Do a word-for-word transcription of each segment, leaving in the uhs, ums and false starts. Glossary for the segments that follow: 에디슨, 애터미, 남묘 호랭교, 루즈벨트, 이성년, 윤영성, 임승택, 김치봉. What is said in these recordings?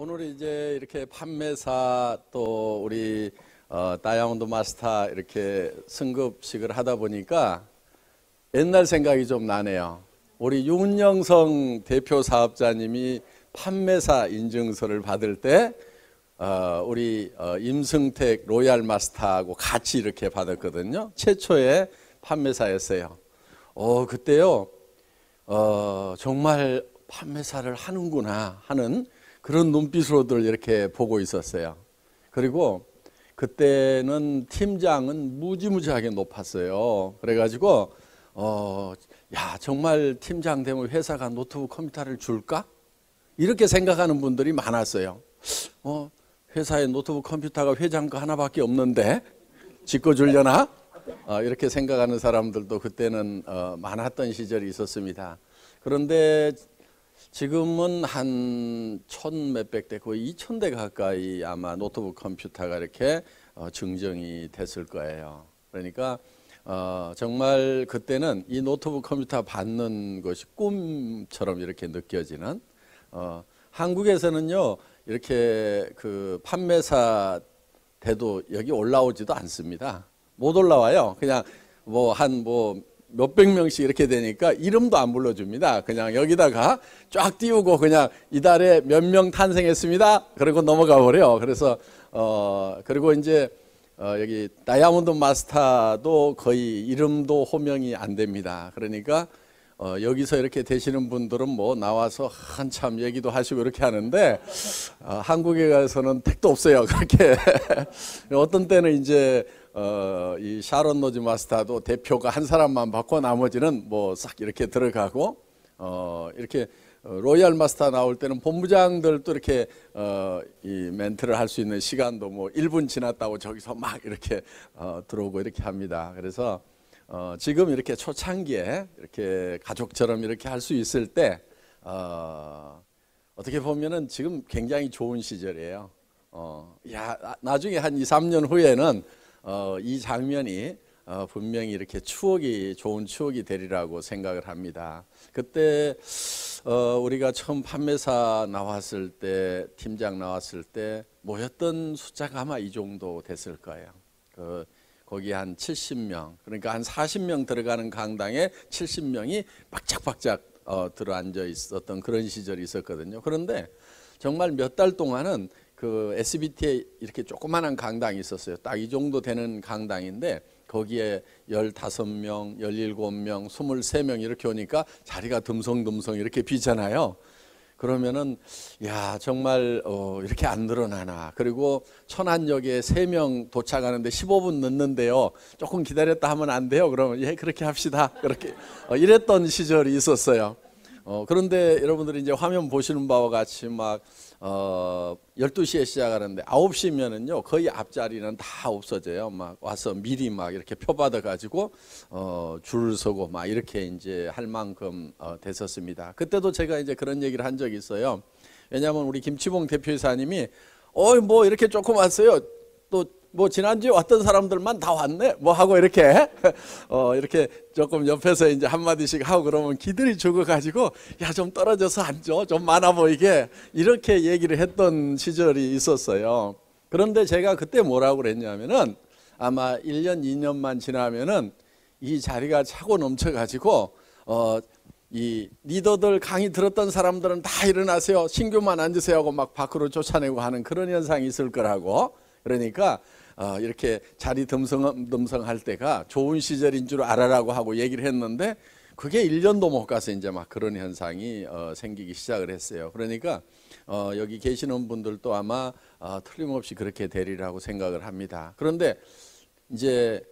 오늘 이제 이렇게 판매사 또 우리 어, 다이아몬드 마스터 이렇게 승급식을 하다 보니까 옛날 생각이 좀 나네요. 우리 윤영성 대표 사업자님이 판매사 인증서를 받을 때 어, 우리 어, 임승택 로얄 마스터하고 같이 이렇게 받았거든요. 최초의 판매사였어요. 어, 그때요. 어, 정말 판매사를 하는구나 하는 그런 눈빛으로들 이렇게 보고 있었어요. 그리고 그때는 팀장은 무지무지하게 높았어요. 그래가지고 어, 야, 정말 팀장 되면 회사가 노트북 컴퓨터를 줄까? 이렇게 생각하는 분들이 많았어요. 어, 회사에 노트북 컴퓨터가 회장 거 하나밖에 없는데 짓고 주려나? 어, 이렇게 생각하는 사람들도 그때는 어, 많았던 시절이 있었습니다. 그런데 지금은 한 천 몇백 대, 거의 이천 대 가까이 아마 노트북 컴퓨터가 이렇게 어, 증정이 됐을 거예요. 그러니까 어, 정말 그때는 이 노트북 컴퓨터 받는 것이 꿈처럼 이렇게 느껴지는, 어, 한국에서는요 이렇게 그 판매사 대도 여기 올라오지도 않습니다. 못 올라와요. 그냥 뭐 한 뭐 몇백 명씩 이렇게 되니까 이름도 안 불러줍니다. 그냥 여기다가 쫙 띄우고 그냥 이달에 몇 명 탄생했습니다. 그러고 넘어가 버려요. 그래서 어 그리고 이제 어 여기 다이아몬드 마스터도 거의 이름도 호명이 안 됩니다. 그러니까 어 여기서 이렇게 되시는 분들은 뭐 나와서 한참 얘기도 하시고 이렇게 하는데 어 한국에 가서는 택도 없어요. 그렇게 어떤 때는 이제 어, 이 샤론 노즈 마스터도 대표가 한 사람만 받고 나머지는 뭐 싹 이렇게 들어가고, 어, 이렇게 로얄 마스터 나올 때는 본부장들도 이렇게 어, 이 멘트를 할 수 있는 시간도 뭐 일 분 지났다고 저기서 막 이렇게 어, 들어오고 이렇게 합니다. 그래서 어, 지금 이렇게 초창기에 이렇게 가족처럼 이렇게 할 수 있을 때 어, 어떻게 보면은 지금 굉장히 좋은 시절이에요. 어, 야, 나중에 한 이, 삼 년 후에는 어, 이 장면이 어, 분명히 이렇게 추억이, 좋은 추억이 되리라고 생각을 합니다. 그때 어, 우리가 처음 판매사 나왔을 때, 팀장 나왔을 때 모였던 숫자가 아마 이 정도 됐을 거예요. 그, 거기 한 칠십 명, 그러니까 한 사십 명 들어가는 강당에 칠십 명이 박짝박짝 어, 들어앉아 있었던 그런 시절이 있었거든요. 그런데 정말 몇 달 동안은 그 에스비티에 이렇게 조그마한 강당이 있었어요. 딱 이 정도 되는 강당인데 거기에 열다섯 명, 열일곱 명, 스물세 명 이렇게 오니까 자리가 듬성듬성 이렇게 비잖아요. 그러면은 야, 정말 어, 이렇게 안 늘어나나. 그리고 천안역에 세 명 도착하는데 십오 분 늦는데요. 조금 기다렸다 하면 안 돼요. 그러면 예, 그렇게 합시다. 그렇게 어, 이랬던 시절이 있었어요. 어, 그런데 여러분들이 이제 화면 보시는 바와 같이 막 어, 열두 시에 시작하는데 아홉 시면은요 거의 앞자리는 다 없어져요. 막 와서 미리 막 이렇게 표받아 가지고 어, 줄 서고 막 이렇게 이제 할 만큼 어, 됐었습니다. 그때도 제가 이제 그런 얘기를 한 적이 있어요. 왜냐하면 우리 김치봉 대표이사님이 어이 뭐 이렇게 조금 왔어요. 또 뭐 지난주에 왔던 사람들만 다 왔네 뭐 하고 이렇게 어 이렇게 조금 옆에서 이제 한마디씩 하고 그러면 기들이 죽어가지고 야, 좀 떨어져서 앉아, 좀 많아 보이게 이렇게 얘기를 했던 시절이 있었어요. 그런데 제가 그때 뭐라고 그랬냐면은 아마 일 년 이 년만 지나면은 이 자리가 차고 넘쳐가지고 어 이 리더들 강의 들었던 사람들은 다 일어나세요, 신규만 앉으세요 하고 막 밖으로 쫓아내고 하는 그런 현상이 있을 거라고. 그러니까 어, 이렇게 자리 듬성듬성할 때가 좋은 시절인 줄 알아라고 하고 얘기를 했는데 그게 일 년도 못 가서 이제 막 그런 현상이 어, 생기기 시작을 했어요. 그러니까 어, 여기 계시는 분들도 아마 어, 틀림없이 그렇게 되리라고 생각을 합니다. 그런데 이제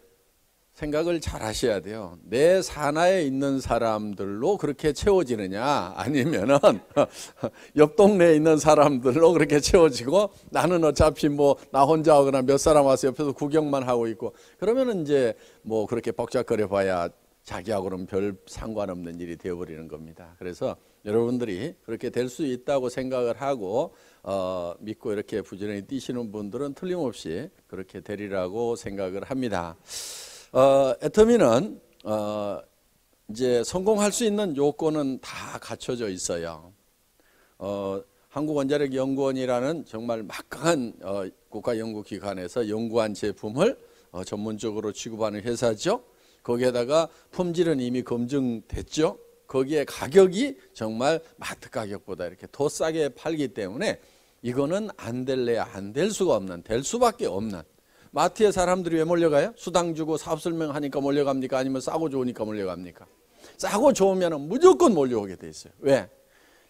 생각을 잘 하셔야 돼요. 내 산하에 있는 사람들로 그렇게 채워지느냐, 아니면은 옆 동네에 있는 사람들로 그렇게 채워지고 나는 어차피 뭐 나 혼자 하거나 몇 사람 와서 옆에서 구경만 하고 있고 그러면은 이제 뭐 그렇게 벅짝거려 봐야 자기하고는 별 상관없는 일이 되어버리는 겁니다. 그래서 여러분들이 그렇게 될 수 있다고 생각을 하고 어, 믿고 이렇게 부지런히 뛰시는 분들은 틀림없이 그렇게 되리라고 생각을 합니다. 어, 애터미는 어, 이제 성공할 수 있는 요건은 다 갖춰져 있어요. 어, 한국 원자력 연구원이라는 정말 막강한 어, 국가 연구 기관에서 연구한 제품을 어, 전문적으로 취급하는 회사죠. 거기에다가 품질은 이미 검증됐죠. 거기에 가격이 정말 마트 가격보다 이렇게 더 싸게 팔기 때문에 이거는 안 될래야 안 될 수가 없는, 될 수밖에 없는. 마트에 사람들이 왜 몰려가요? 수당 주고 사업 설명하니까 몰려갑니까? 아니면 싸고 좋으니까 몰려갑니까? 싸고 좋으면 무조건 몰려오게 돼 있어요. 왜?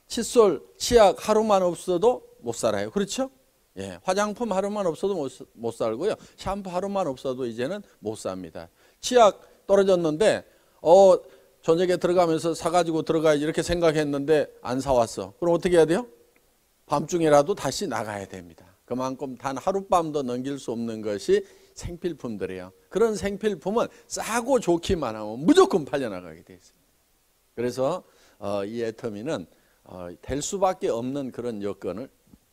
칫솔, 치약 하루만 없어도 못 살아요. 그렇죠? 예, 화장품 하루만 없어도 못, 못 살고요. 샴푸 하루만 없어도 이제는 못 삽니다. 치약 떨어졌는데 어 저녁에 들어가면서 사가지고 들어가야지 이렇게 생각했는데 안 사왔어. 그럼 어떻게 해야 돼요? 밤중이라도 다시 나가야 됩니다. 그만큼 단 하룻밤도 넘길 수 없는 것이 생필품들이에요. 그런 생필품은 싸고 좋기만 하면 무조건 팔려나가게 돼 있습니다. 그래서 어, 이 애터미는 어, 될 수밖에 없는 그런 여건을,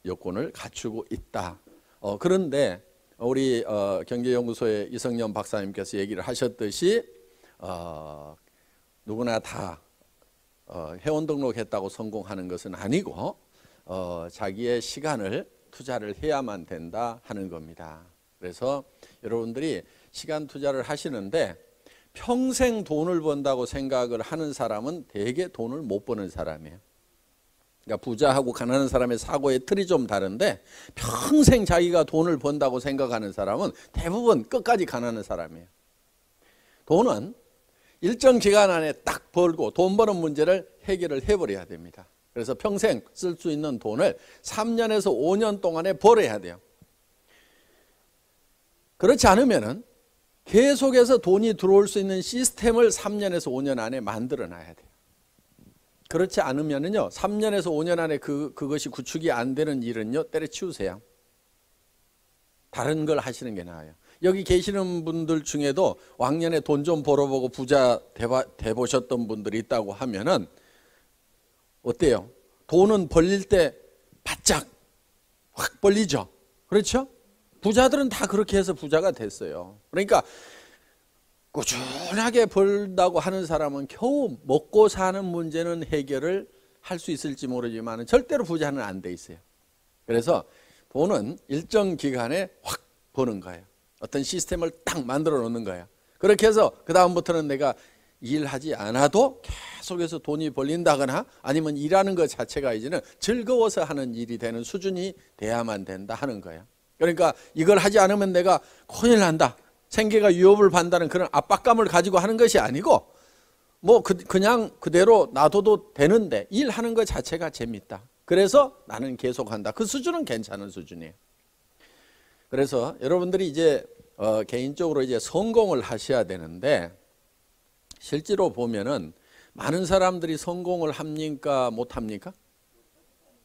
여건을 갖추고 있다. 어, 그런데 우리 어, 경제연구소의 이성년 박사님께서 얘기를 하셨듯이 어, 누구나 다 어, 회원 등록했다고 성공하는 것은 아니고 어, 자기의 시간을 투자를 해야만 된다 하는 겁니다. 그래서 여러분들이 시간 투자를 하시는데 평생 돈을 번다고 생각을 하는 사람은 대개 돈을 못 버는 사람이에요. 그러니까 부자하고 가난한 사람의 사고의 틀이 좀 다른데 평생 자기가 돈을 번다고 생각하는 사람은 대부분 끝까지 가난한 사람이에요. 돈은 일정 기간 안에 딱 벌고 돈 버는 문제를 해결을 해버려야 됩니다. 그래서 평생 쓸 수 있는 돈을 삼 년에서 오 년 동안에 벌어야 돼요. 그렇지 않으면은 계속해서 돈이 들어올 수 있는 시스템을 삼 년에서 오 년 안에 만들어 놔야 돼요. 그렇지 않으면은요, 삼 년에서 오 년 안에 그, 그것이 구축이 안 되는 일은요, 때려치우세요. 다른 걸 하시는 게 나아요. 여기 계시는 분들 중에도 왕년에 돈 좀 벌어보고 부자 돼보셨던 분들이 있다고 하면은 어때요? 돈은 벌릴 때 바짝 확 벌리죠. 그렇죠? 부자들은 다 그렇게 해서 부자가 됐어요. 그러니까 꾸준하게 벌다고 하는 사람은 겨우 먹고 사는 문제는 해결을 할 수 있을지 모르지만 절대로 부자는 안 돼 있어요. 그래서 돈은 일정 기간에 확 버는 거예요. 어떤 시스템을 딱 만들어 놓는 거예요. 그렇게 해서 그 다음부터는 내가 일하지 않아도 계속해서 돈이 벌린다거나 아니면 일하는 것 자체가 이제는 즐거워서 하는 일이 되는 수준이 돼야만 된다 하는 거예요. 그러니까 이걸 하지 않으면 내가 큰일 난다, 생계가 위협을 받는다는 그런 압박감을 가지고 하는 것이 아니고 뭐 그, 그냥 그대로 놔둬도 되는데 일하는 것 자체가 재밌다. 그래서 나는 계속한다. 그 수준은 괜찮은 수준이에요. 그래서 여러분들이 이제 어, 개인적으로 이제 성공을 하셔야 되는데 실제로 보면은 많은 사람들이 성공을 합니까? 못합니까?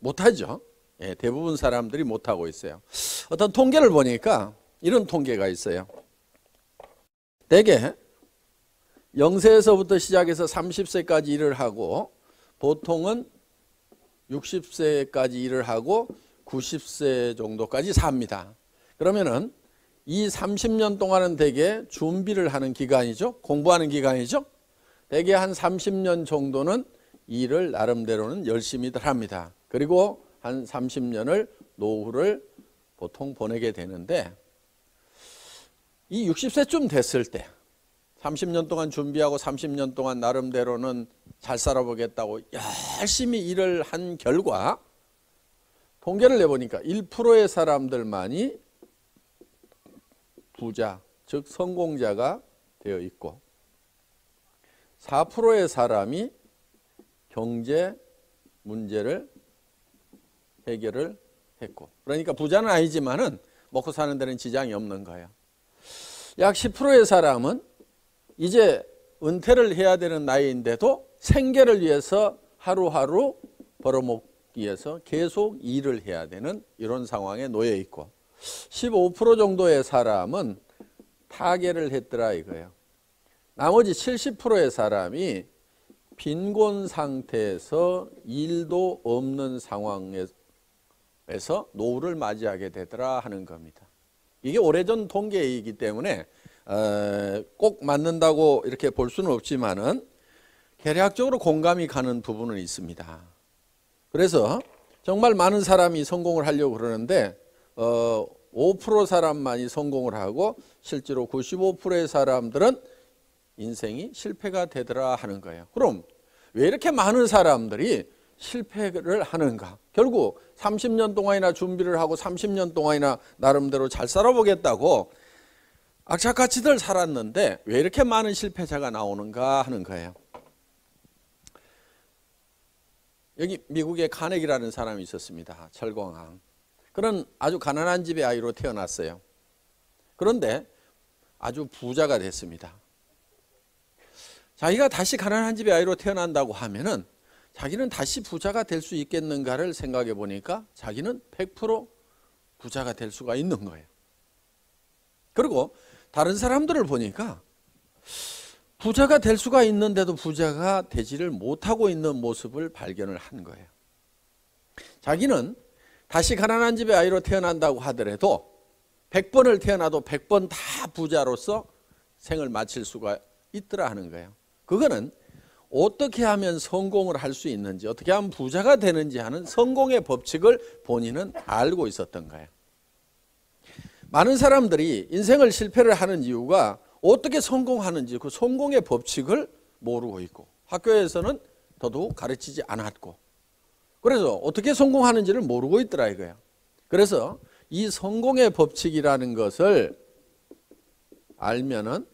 못하죠. 예, 대부분 사람들이 못하고 있어요. 어떤 통계를 보니까 이런 통계가 있어요. 대개 영 세에서부터 시작해서 삼십 세까지 일을 하고 보통은 육십 세까지 일을 하고 구십 세 정도까지 삽니다. 그러면은 이 삼십 년 동안은 대개 준비를 하는 기간이죠. 공부하는 기간이죠. 대개 한 삼십 년 정도는 일을 나름대로는 열심히들 합니다. 그리고 한 삼십 년을 노후를 보통 보내게 되는데 이 육십 세쯤 됐을 때 삼십 년 동안 준비하고 삼십 년 동안 나름대로는 잘 살아보겠다고 열심히 일을 한 결과 통계를 내보니까 일 퍼센트의 사람들만이 부자, 즉 성공자가 되어 있고 사 퍼센트의 사람이 경제 문제를 해결을 했고, 그러니까 부자는 아니지만은 먹고 사는 데는 지장이 없는 거예요. 약 십 퍼센트의 사람은 이제 은퇴를 해야 되는 나이인데도 생계를 위해서 하루하루 벌어먹기 위해서 계속 일을 해야 되는 이런 상황에 놓여 있고, 십오 퍼센트 정도의 사람은 타계를 했더라 이거예요. 나머지 칠십 퍼센트의 사람이 빈곤 상태에서 일도 없는 상황에서 노후를 맞이하게 되더라 하는 겁니다. 이게 오래전 통계이기 때문에 꼭 맞는다고 이렇게 볼 수는 없지만은 대략적으로 공감이 가는 부분은 있습니다. 그래서 정말 많은 사람이 성공을 하려고 그러는데 어, 오 퍼센트 사람만이 성공을 하고 실제로 구십오 퍼센트의 사람들은 인생이 실패가 되더라 하는 거예요. 그럼 왜 이렇게 많은 사람들이 실패를 하는가? 결국 삼십 년 동안이나 준비를 하고 삼십 년 동안이나 나름대로 잘 살아보겠다고 악착같이들 살았는데 왜 이렇게 많은 실패자가 나오는가 하는 거예요. 여기 미국의 카네기라는 사람이 있었습니다. 철공왕. 그는 아주 가난한 집의 아이로 태어났어요. 그런데 아주 부자가 됐습니다. 자기가 다시 가난한 집의 아이로 태어난다고 하면은 자기는 다시 부자가 될 수 있겠는가를 생각해 보니까 자기는 백 퍼센트 부자가 될 수가 있는 거예요. 그리고 다른 사람들을 보니까 부자가 될 수가 있는데도 부자가 되지를 못하고 있는 모습을 발견을 한 거예요. 자기는 다시 가난한 집의 아이로 태어난다고 하더라도 백 번을 태어나도 백 번 다 부자로서 생을 마칠 수가 있더라 하는 거예요. 그거는 어떻게 하면 성공을 할 수 있는지, 어떻게 하면 부자가 되는지 하는 성공의 법칙을 본인은 알고 있었던 거예요. 많은 사람들이 인생을 실패를 하는 이유가 어떻게 성공하는지 그 성공의 법칙을 모르고 있고 학교에서는 더더욱 가르치지 않았고 그래서 어떻게 성공하는지를 모르고 있더라 이거예요. 그래서 이 성공의 법칙이라는 것을 알면은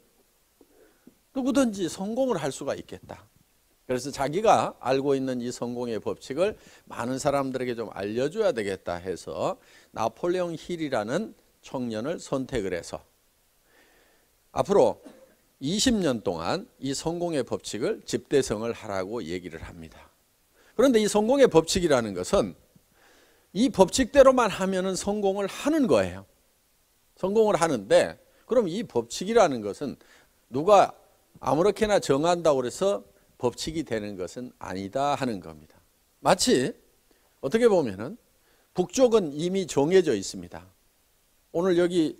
누구든지 성공을 할 수가 있겠다. 그래서 자기가 알고 있는 이 성공의 법칙을 많은 사람들에게 좀 알려줘야 되겠다 해서 나폴레옹 힐이라는 청년을 선택을 해서 앞으로 이십 년 동안 이 성공의 법칙을 집대성을 하라고 얘기를 합니다. 그런데 이 성공의 법칙이라는 것은 이 법칙대로만 하면은 성공을 하는 거예요. 성공을 하는데 그럼 이 법칙이라는 것은 누가 아무렇게나 정한다고 해서 법칙이 되는 것은 아니다 하는 겁니다. 마치 어떻게 보면은 북쪽은 이미 정해져 있습니다. 오늘 여기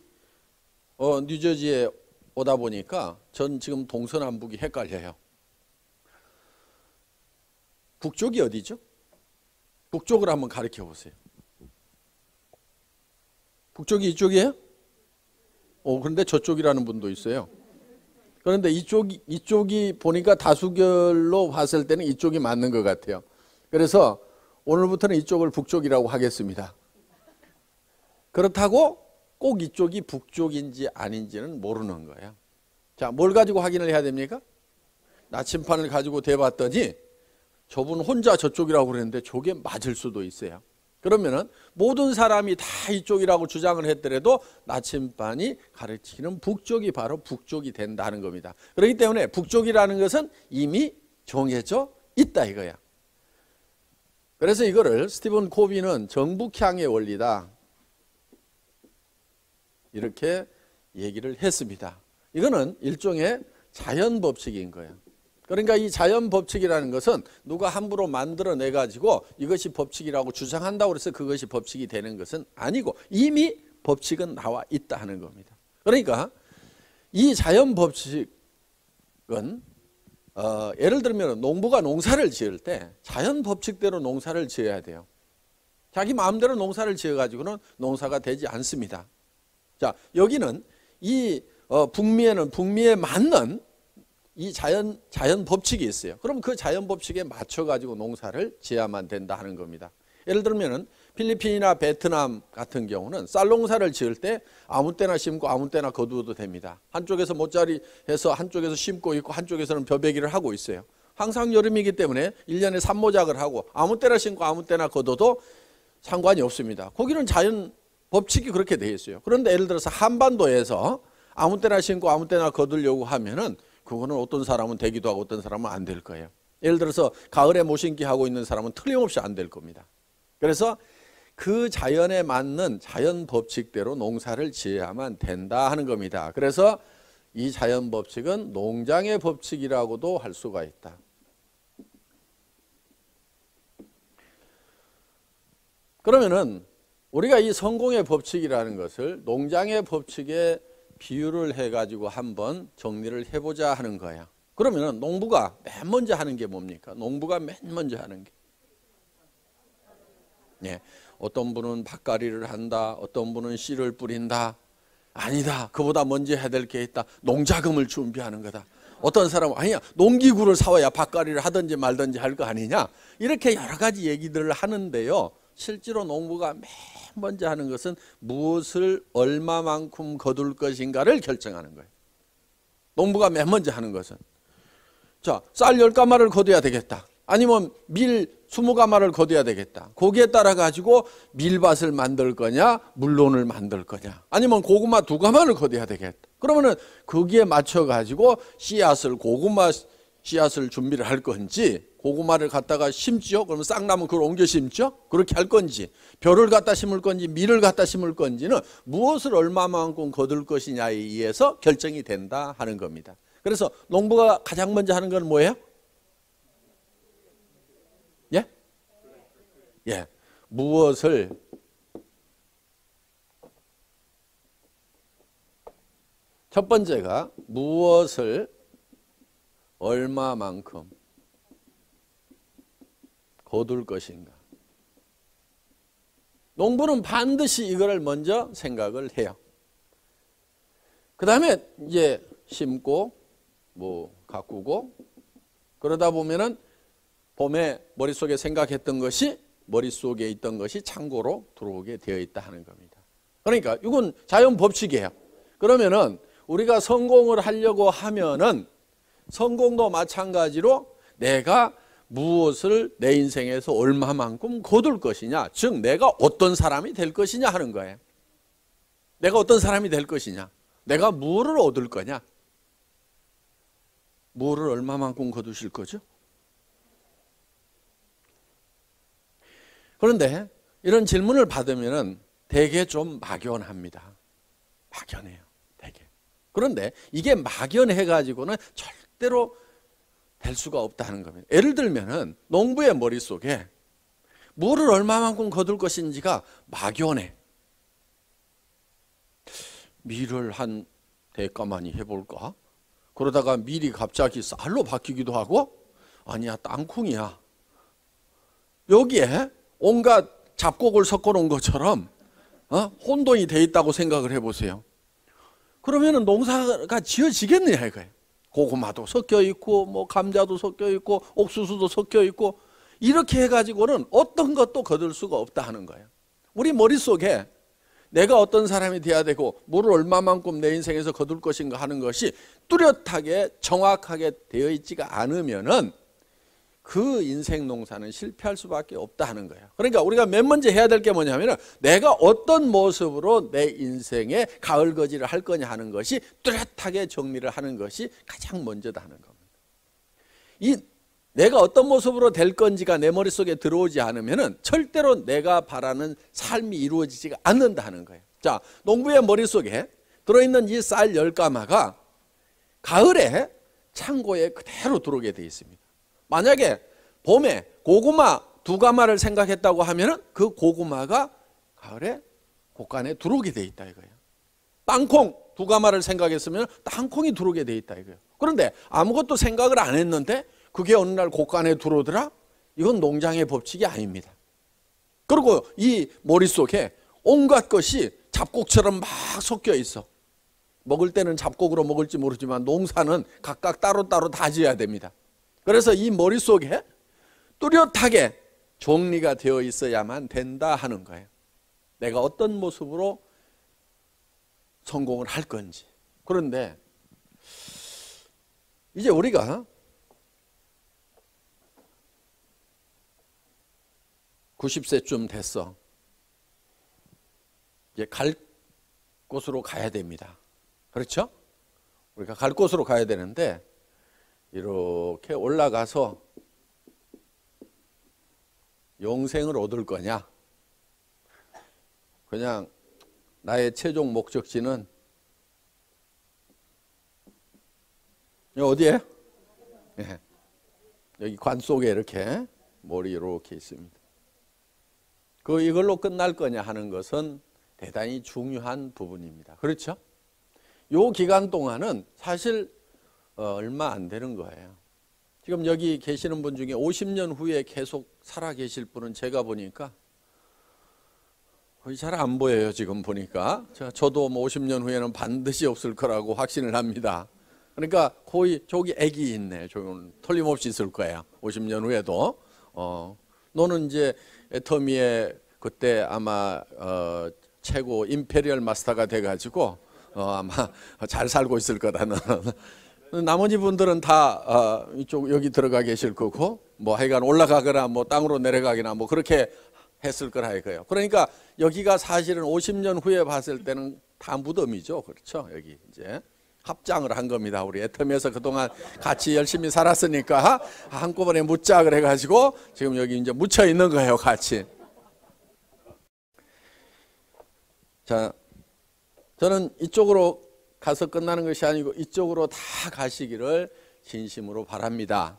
어, 뉴저지에 오다 보니까 전 지금 동서남북이 헷갈려요. 북쪽이 어디죠? 북쪽을 한번 가리켜 보세요. 북쪽이 이쪽이에요? 오, 그런데 저쪽이라는 분도 있어요. 그런데 이쪽이, 이쪽이 보니까 다수결로 봤을 때는 이쪽이 맞는 것 같아요. 그래서 오늘부터는 이쪽을 북쪽이라고 하겠습니다. 그렇다고 꼭 이쪽이 북쪽인지 아닌지는 모르는 거예요. 자, 뭘 가지고 확인을 해야 됩니까? 나침판을 가지고 대봤더니 저분 혼자 저쪽이라고 그랬는데 저게 맞을 수도 있어요. 그러면은 모든 사람이 다 이쪽이라고 주장을 했더라도 나침반이 가르치는 북쪽이 바로 북쪽이 된다는 겁니다. 그렇기 때문에 북쪽이라는 것은 이미 정해져 있다 이거야. 그래서 이거를 스티븐 코비는 정북향의 원리다 이렇게 얘기를 했습니다. 이거는 일종의 자연 법칙인 거예요. 그러니까 이 자연 법칙이라는 것은 누가 함부로 만들어내 가지고 이것이 법칙이라고 주장한다고 해서 그것이 법칙이 되는 것은 아니고 이미 법칙은 나와 있다 하는 겁니다. 그러니까 이 자연 법칙은 어, 예를 들면 농부가 농사를 지을 때 자연 법칙대로 농사를 지어야 돼요. 자기 마음대로 농사를 지어 가지고는 농사가 되지 않습니다. 자, 여기는 이 어, 북미에는 북미에 맞는 이 자연, 자연 법칙이 있어요. 그럼 그 자연 법칙에 맞춰가지고 농사를 지어야만 된다 하는 겁니다. 예를 들면은 필리핀이나 베트남 같은 경우는 쌀 농사를 지을 때 아무 때나 심고 아무 때나 거두어도 됩니다. 한쪽에서 모짜리 해서 한쪽에서 심고 있고 한쪽에서는 벼베기를 하고 있어요. 항상 여름이기 때문에 일 년에 삼모작을 하고 아무 때나 심고 아무 때나 거둬도 상관이 없습니다. 거기는 자연 법칙이 그렇게 되어 있어요. 그런데 예를 들어서 한반도에서 아무 때나 심고 아무 때나 거두려고 하면은 그거는 어떤 사람은 되기도 하고 어떤 사람은 안 될 거예요. 예를 들어서 가을에 모신기 하고 있는 사람은 틀림없이 안 될 겁니다. 그래서 그 자연에 맞는 자연 법칙대로 농사를 지어야만 된다 하는 겁니다. 그래서 이 자연 법칙은 농장의 법칙이라고도 할 수가 있다. 그러면은 우리가 이 성공의 법칙이라는 것을 농장의 법칙에 비유를 해가지고 한번 정리를 해보자 하는 거야. 그러면 농부가 맨 먼저 하는 게 뭡니까? 농부가 맨 먼저 하는 게 예, 어떤 분은 밭갈이를 한다, 어떤 분은 씨를 뿌린다. 아니다, 그보다 먼저 해야 될 게 있다. 농자금을 준비하는 거다. 어떤 사람은 아니야, 농기구를 사와야 밭갈이를 하든지 말든지 할 거 아니냐, 이렇게 여러 가지 얘기들을 하는데요, 실제로 농부가 맨 먼저 하는 것은 무엇을 얼마만큼 거둘 것인가를 결정하는 거예요. 농부가 맨 먼저 하는 것은, 자, 쌀 열 가마를 거둬야 되겠다, 아니면 밀 스무 가마를 거둬야 되겠다. 거기에 따라 가지고 밀밭을 만들 거냐, 물론을 만들 거냐, 아니면 고구마 두 가마를 거둬야 되겠다. 그러면은 거기에 맞춰 가지고 씨앗을, 고구마 씨앗을 준비를 할 건지, 고구마를 갖다가 심지요, 그러면 싹나면 그걸 옮겨 심죠, 그렇게 할 건지, 벼를 갖다 심을 건지, 밀을 갖다 심을 건지는 무엇을 얼마만큼 거둘 것이냐에 의해서 결정이 된다 하는 겁니다. 그래서 농부가 가장 먼저 하는 건 뭐예요? 예, 무엇을 첫 번째가 무엇을 얼마만큼 거둘 것인가. 농부는 반드시 이거를 먼저 생각을 해요. 그 다음에 이제 심고 뭐 가꾸고, 그러다 보면은 봄에 머릿속에 생각했던 것이, 머릿속에 있던 것이 창고로 들어오게 되어 있다 하는 겁니다. 그러니까 이건 자연 법칙이에요. 그러면은 우리가 성공을 하려고 하면은 성공도 마찬가지로 내가 무엇을 내 인생에서 얼마만큼 거둘 것이냐, 즉 내가 어떤 사람이 될 것이냐 하는 거예요. 내가 어떤 사람이 될 것이냐, 내가 무엇을 얻을 거냐, 무엇을 얼마만큼 거두실 거죠? 그런데 이런 질문을 받으면 되게 좀 막연합니다. 막연해요, 되게. 그런데 이게 막연해가지고는 절대로 될 수가 없다는 겁니다. 예를 들면은 농부의 머릿속에 물을 얼마만큼 거둘 것인지가 막연해. 밀을 한 대가만이 해볼까? 그러다가 밀이 갑자기 쌀로 바뀌기도 하고, 아니야, 땅콩이야. 여기에 온갖 잡곡을 섞어놓은 것처럼 어? 혼돈이 돼 있다고 생각을 해보세요. 그러면 농사가 지어지겠느냐 이거예요. 고구마도 섞여 있고, 뭐 감자도 섞여 있고, 옥수수도 섞여 있고, 이렇게 해가지고는 어떤 것도 거둘 수가 없다 하는 거예요. 우리 머릿속에 내가 어떤 사람이 돼야 되고, 물을 얼마만큼 내 인생에서 거둘 것인가 하는 것이 뚜렷하게 정확하게 되어 있지가 않으면은 그 인생 농사는 실패할 수밖에 없다 하는 거예요. 그러니까 우리가 맨 먼저 해야 될 게 뭐냐면 내가 어떤 모습으로 내 인생에 가을거지를 할 거냐 하는 것이 뚜렷하게 정리를 하는 것이 가장 먼저다 하는 겁니다. 이 내가 어떤 모습으로 될 건지가 내 머릿속에 들어오지 않으면 절대로 내가 바라는 삶이 이루어지지가 않는다 하는 거예요. 자, 농부의 머릿속에 들어있는 이 쌀 열 가마가 가을에 창고에 그대로 들어오게 되어 있습니다. 만약에 봄에 고구마 두 가마를 생각했다고 하면은 그 고구마가 가을에 곳간에 들어오게 돼 있다 이거예요. 땅콩 두 가마를 생각했으면 땅콩이 들어오게 돼 있다 이거예요. 그런데 아무것도 생각을 안 했는데 그게 어느 날 곳간에 들어오더라? 이건 농장의 법칙이 아닙니다. 그리고 이 머릿속에 온갖 것이 잡곡처럼 막 섞여 있어. 먹을 때는 잡곡으로 먹을지 모르지만 농사는 각각 따로따로 다 지어야 됩니다. 그래서 이 머릿속에 뚜렷하게 정리가 되어 있어야만 된다 하는 거예요. 내가 어떤 모습으로 성공을 할 건지. 그런데 이제 우리가 구십 세쯤 됐어. 이제 갈 곳으로 가야 됩니다. 그렇죠? 우리가 갈 곳으로 가야 되는데 이렇게 올라가서 영생을 얻을 거냐, 그냥 나의 최종 목적지는 어디에? 네. 여기 관 속에 이렇게 머리 이렇게 있습니다. 그 이걸로 끝날 거냐 하는 것은 대단히 중요한 부분입니다. 그렇죠? 요 기간 동안은 사실 어, 얼마 안 되는 거예요. 지금 여기 계시는 분 중에 오십 년 후에 계속 살아 계실 분은 제가 보니까 거의 잘 안 보여요 지금 보니까. 저도 뭐 오십 년 후에는 반드시 없을 거라고 확신을 합니다. 그러니까 거의 저기 애기 있네. 저건 틀림없이 있을 거야. 오십 년 후에도. 어, 너는 이제 애터미의 그때 아마 어, 최고 임페리얼 마스터가 돼가지고 어, 아마 잘 살고 있을 거다. 너는. 나머지 분들은 다 어, 이쪽 여기 들어가 계실 거고 뭐 하여간 올라가거나 뭐 땅으로 내려가거나 뭐 그렇게 했을 거라 이거예요. 그러니까 여기가 사실은 오십 년 후에 봤을 때는 다 무덤이죠. 그렇죠? 여기 이제. 합장을 한 겁니다. 우리 애터미에서 그동안 같이 열심히 살았으니까 한꺼번에 묻자 그래가지고 지금 여기 이제 묻혀 있는 거예요, 같이. 자, 저는 이쪽으로 가서 끝나는 것이 아니고 이쪽으로 다 가시기를 진심으로 바랍니다.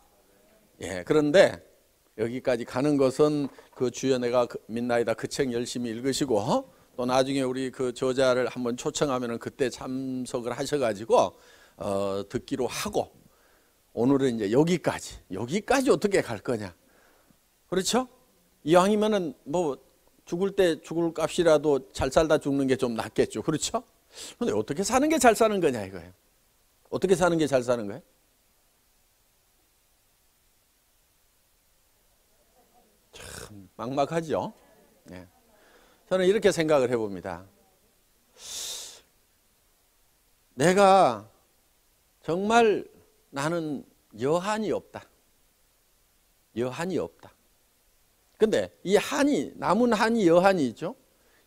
예, 그런데 여기까지 가는 것은 그 주연애가 민나이다 그 책 열심히 읽으시고. 또 나중에 우리 그 저자를 한번 초청하면은 그때 참석을 하셔가지고 어, 듣기로 하고 오늘은 이제 여기까지 여기까지 어떻게 갈 거냐, 그렇죠? 이왕이면은 뭐 죽을 때 죽을 값이라도 잘 살다 죽는 게 좀 낫겠죠, 그렇죠? 근데 어떻게 사는 게 잘 사는 거냐 이거예요. 어떻게 사는 게 잘 사는 거예요? 참 막막하죠. 네. 저는 이렇게 생각을 해봅니다. 내가 정말 나는 여한이 없다. 여한이 없다. 근데 이 한이, 남은 한이 여한이 있죠.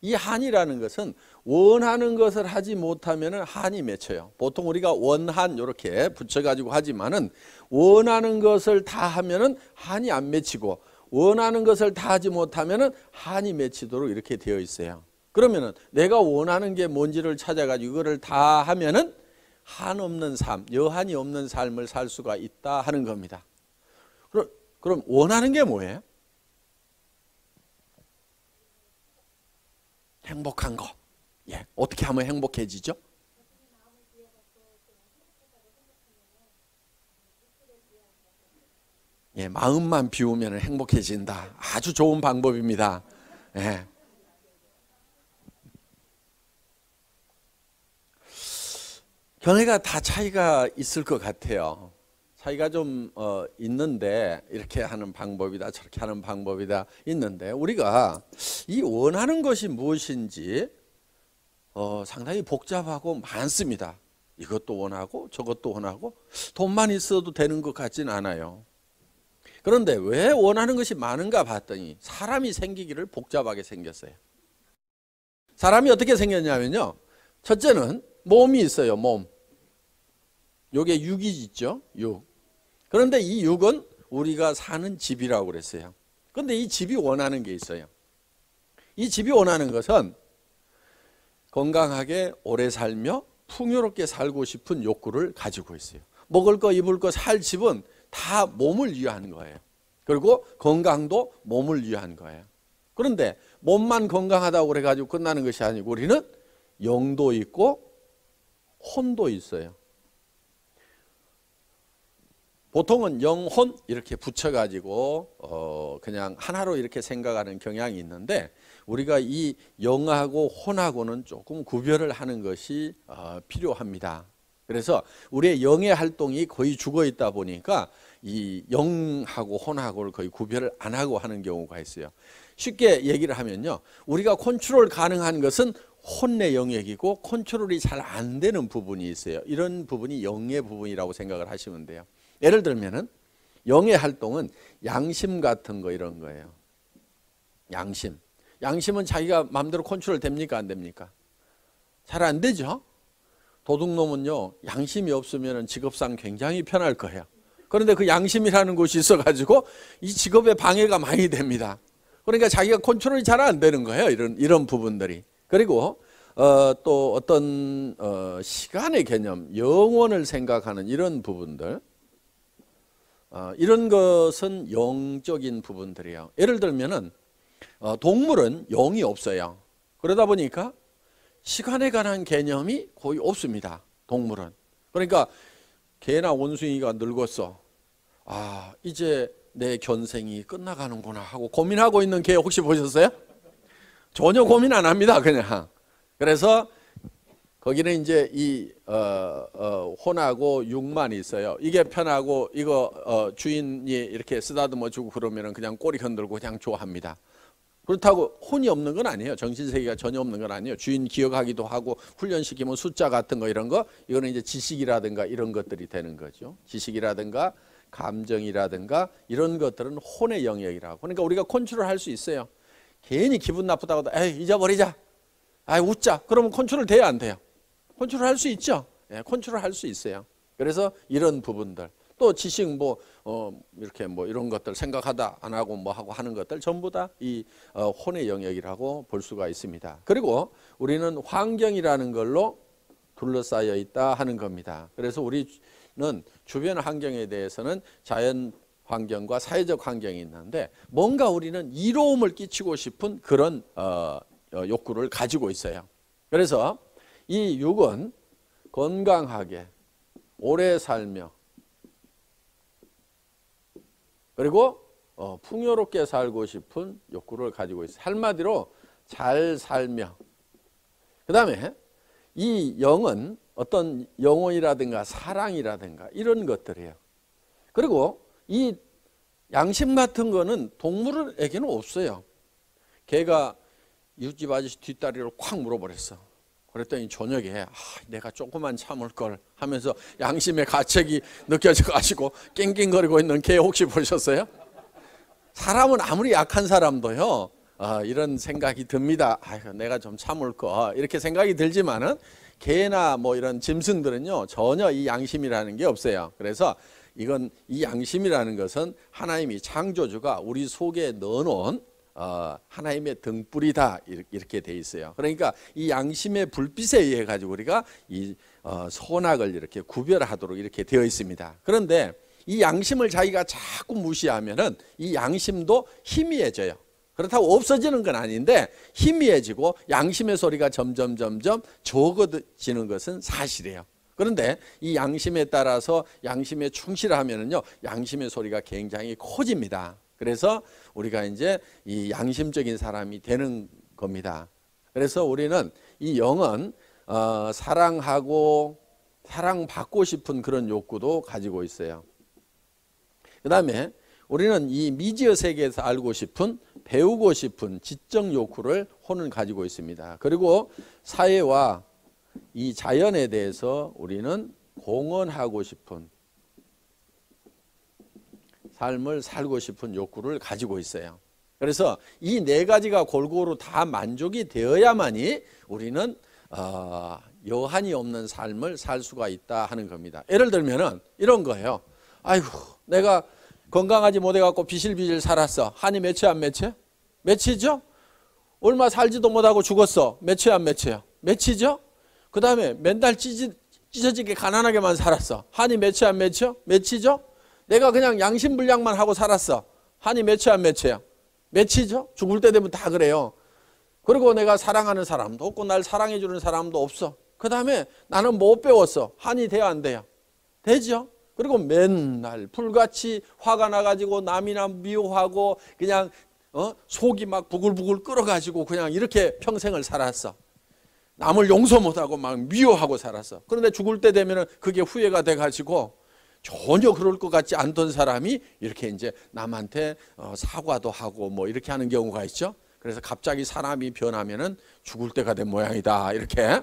이 한이라는 것은 원하는 것을 하지 못하면 한이 맺혀요. 보통 우리가 원한 이렇게 붙여가지고 하지만은 원하는 것을 다 하면은 한이 안 맺히고 원하는 것을 다 하지 못하면 한이 맺히도록 이렇게 되어 있어요. 그러면 내가 원하는 게 뭔지를 찾아가지고 이거를 다 하면 한 없는 삶, 여한이 없는 삶을 살 수가 있다 하는 겁니다. 그럼, 그럼 원하는 게 뭐예요? 행복한 거. 예, 어떻게 하면 행복해지죠? 예, 마음만 비우면 행복해진다. 아주 좋은 방법입니다. 예. 견해가 다 차이가 있을 것 같아요. 차이가 좀 어, 있는데 이렇게 하는 방법이다 저렇게 하는 방법이다 있는데 우리가 이 원하는 것이 무엇인지 어, 상당히 복잡하고 많습니다. 이것도 원하고 저것도 원하고 돈만 있어도 되는 것 같진 않아요. 그런데 왜 원하는 것이 많은가 봤더니 사람이 생기기를 복잡하게 생겼어요. 사람이 어떻게 생겼냐면요. 첫째는 몸이 있어요. 몸. 요게 육이 있죠. 육. 그런데 이 육은 우리가 사는 집이라고 그랬어요. 그런데 이 집이 원하는 게 있어요. 이 집이 원하는 것은 건강하게 오래 살며 풍요롭게 살고 싶은 욕구를 가지고 있어요. 먹을 거 입을 거 살 집은 다 몸을 위한 거예요. 그리고 건강도 몸을 위한 거예요. 그런데 몸만 건강하다고 그래가지고 끝나는 것이 아니고 우리는 영도 있고 혼도 있어요. 보통은 영혼 이렇게 붙여가지고 어 그냥 하나로 이렇게 생각하는 경향이 있는데 우리가 이 영하고 혼하고는 조금 구별을 하는 것이 어 필요합니다. 그래서 우리의 영의 활동이 거의 죽어 있다 보니까 이 영하고 혼하고를 거의 구별을 안 하고 하는 경우가 있어요. 쉽게 얘기를 하면요. 우리가 컨트롤 가능한 것은 혼의 영역이고 컨트롤이 잘 안 되는 부분이 있어요. 이런 부분이 영의 부분이라고 생각을 하시면 돼요. 예를 들면은 영의 활동은 양심 같은 거 이런 거예요. 양심. 양심은 자기가 마음대로 컨트롤 됩니까? 안 됩니까? 잘 안 되죠? 도둑놈은요 양심이 없으면 직업상 굉장히 편할 거예요. 그런데 그 양심이라는 곳이 있어가지고 이 직업에 방해가 많이 됩니다. 그러니까 자기가 컨트롤이 잘 안 되는 거예요. 이런 이런 부분들이. 그리고 어, 또 어떤 어, 시간의 개념, 영원을 생각하는 이런 부분들, 어, 이런 것은 영적인 부분들이에요. 예를 들면은 어, 동물은 영이 없어요. 그러다 보니까 시간에 관한 개념이 거의 없습니다. 동물은. 그러니까 개나 원숭이가 늙었어. 아 이제 내 견생이 끝나가는구나 하고 고민하고 있는 개 혹시 보셨어요? 전혀 고민 안 합니다, 그냥. 그래서 거기는 이제 이 어, 어, 혼하고 육만 있어요. 이게 편하고 이거 어, 주인이 이렇게 쓰다듬어 주고 그러면은 그냥 꼬리 흔들고 그냥 좋아합니다. 그렇다고 혼이 없는 건 아니에요. 정신세계가 전혀 없는 건 아니에요. 주인 기억하기도 하고 훈련시키면 숫자 같은 거 이런 거, 이거는 이제 지식이라든가 이런 것들이 되는 거죠. 지식이라든가 감정이라든가 이런 것들은 혼의 영역이라고. 그러니까 우리가 컨트롤할 수 있어요. 괜히 기분 나쁘다고 해도 에이 잊어버리자, 아 웃자, 그러면 컨트롤 돼요, 안 돼요? 컨트롤할 수 있죠. 예, 컨트롤할 수 있어요. 그래서 이런 부분들, 또 지식 뭐 어, 이렇게 뭐 이런 것들 생각하다 안 하고 뭐 하고 하는 것들 전부 다 이 어, 혼의 영역이라고 볼 수가 있습니다. 그리고 우리는 환경이라는 걸로 둘러싸여 있다 하는 겁니다. 그래서 우리는 주변 환경에 대해서는 자연 환경과 사회적 환경이 있는데, 뭔가 우리는 이로움을 끼치고 싶은 그런 어, 욕구를 가지고 있어요. 그래서 이 육은 건강하게 오래 살며 그리고 어, 풍요롭게 살고 싶은 욕구를 가지고 있어요. 한마디로 잘 살며, 그 다음에 이 영은 어떤 영혼이라든가 사랑이라든가 이런 것들이에요. 그리고 이 양심 같은 거는 동물에게는 없어요. 걔가 이웃집 아저씨 뒷다리를 콱 물어버렸어. 그랬더니 저녁에 아, 내가 조금만 참을걸 하면서 양심의 가책이 느껴져가지고 낑낑거리고 있는 걔 혹시 보셨어요? 사람은 아무리 약한 사람도요, 아, 이런 생각이 듭니다. 아유, 내가 좀 참을걸 이렇게 생각이 들지만은 개나 뭐 이런 짐승들은요 전혀 이 양심이라는 게 없어요. 그래서 이건 이 양심이라는 것은 하나님이, 창조주가 우리 속에 넣어놓은 어, 하나님의 등불이다 이렇게 돼 있어요. 그러니까 이 양심의 불빛에 의해 가지고 우리가 이 어, 선악을 이렇게 구별하도록 이렇게 되어 있습니다. 그런데 이 양심을 자기가 자꾸 무시하면은 이 양심도 희미해져요. 그렇다고 없어지는 건 아닌데 희미해지고 양심의 소리가 점점 점점 적어지는 것은 사실이에요. 그런데 이 양심에 따라서 양심에 충실하면은요 양심의 소리가 굉장히 커집니다. 그래서 우리가 이제 이 양심적인 사람이 되는 겁니다. 그래서 우리는 이 영은 어, 사랑하고 사랑받고 싶은 그런 욕구도 가지고 있어요. 그 다음에 우리는 이 미지의 세계에서 알고 싶은, 배우고 싶은 지적 욕구를 혼은 가지고 있습니다. 그리고 사회와 이 자연에 대해서 우리는 공헌하고 싶은, 삶을 살고 싶은 욕구를 가지고 있어요. 그래서 이 네 가지가 골고루 다 만족이 되어야만이 우리는 어, 여한이 없는 삶을 살 수가 있다 하는 겁니다. 예를 들면은 이런 거예요. 아이고, 내가 건강하지 못해갖고 비실비실 살았어. 한이 몇이야, 안 몇이야? 몇이죠? 얼마 살지도 못하고 죽었어. 몇이야, 안 몇이야? 몇이죠? 그 다음에 맨날 찢, 찢어지게 가난하게만 살았어. 한이 몇이야, 안 몇이야? 몇이죠? 내가 그냥 양심불량만 하고 살았어. 한이 몇이야, 안 몇이야? 몇이죠? 죽을 때 되면 다 그래요. 그리고 내가 사랑하는 사람도 없고 날 사랑해주는 사람도 없어. 그 다음에 나는 못 배웠어. 한이 돼야 안 돼요? 되죠? 그리고 맨날 불같이 화가 나가지고 남이나 미워하고 그냥 어? 속이 막 부글부글 끓어가지고 그냥 이렇게 평생을 살았어. 남을 용서 못하고 막 미워하고 살았어. 그런데 죽을 때 되면은 그게 후회가 돼가지고 전혀 그럴 것 같지 않던 사람이 이렇게 이제 남한테 어, 사과도 하고 뭐 이렇게 하는 경우가 있죠. 그래서 갑자기 사람이 변하면은 죽을 때가 된 모양이다 이렇게.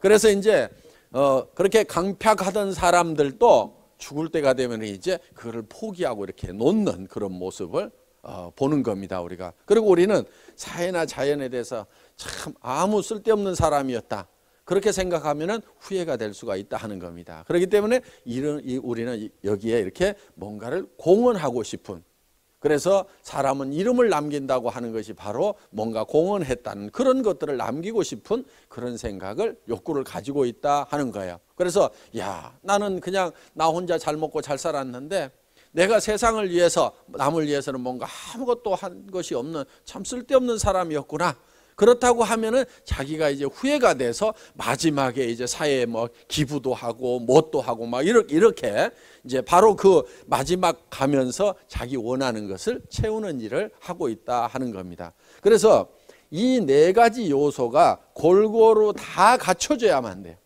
그래서 이제 어, 그렇게 강팍하던 사람들도 죽을 때가 되면 이제 그걸 포기하고 이렇게 놓는 그런 모습을 어, 보는 겁니다, 우리가. 그리고 우리는 사회나 자연에 대해서 참 아무 쓸데없는 사람이었다 그렇게 생각하면은 후회가 될 수가 있다 하는 겁니다. 그렇기 때문에 이런, 이, 우리는 여기에 이렇게 뭔가를 공헌하고 싶은, 그래서 사람은 이름을 남긴다고 하는 것이 바로 뭔가 공헌했다는 그런 것들을 남기고 싶은 그런 생각을, 욕구를 가지고 있다 하는 거예요. 그래서 야, 나는 그냥 나 혼자 잘 먹고 잘 살았는데 내가 세상을 위해서, 남을 위해서는 뭔가 아무것도 한 것이 없는 참 쓸데없는 사람이었구나. 그렇다고 하면은 자기가 이제 후회가 돼서 마지막에 이제 사회에 뭐 기부도 하고 뭣도 하고 막 이렇게, 이렇게 이제 바로 그 마지막 가면서 자기 원하는 것을 채우는 일을 하고 있다 하는 겁니다. 그래서 이 네 가지 요소가 골고루 다 갖춰져야만 돼요.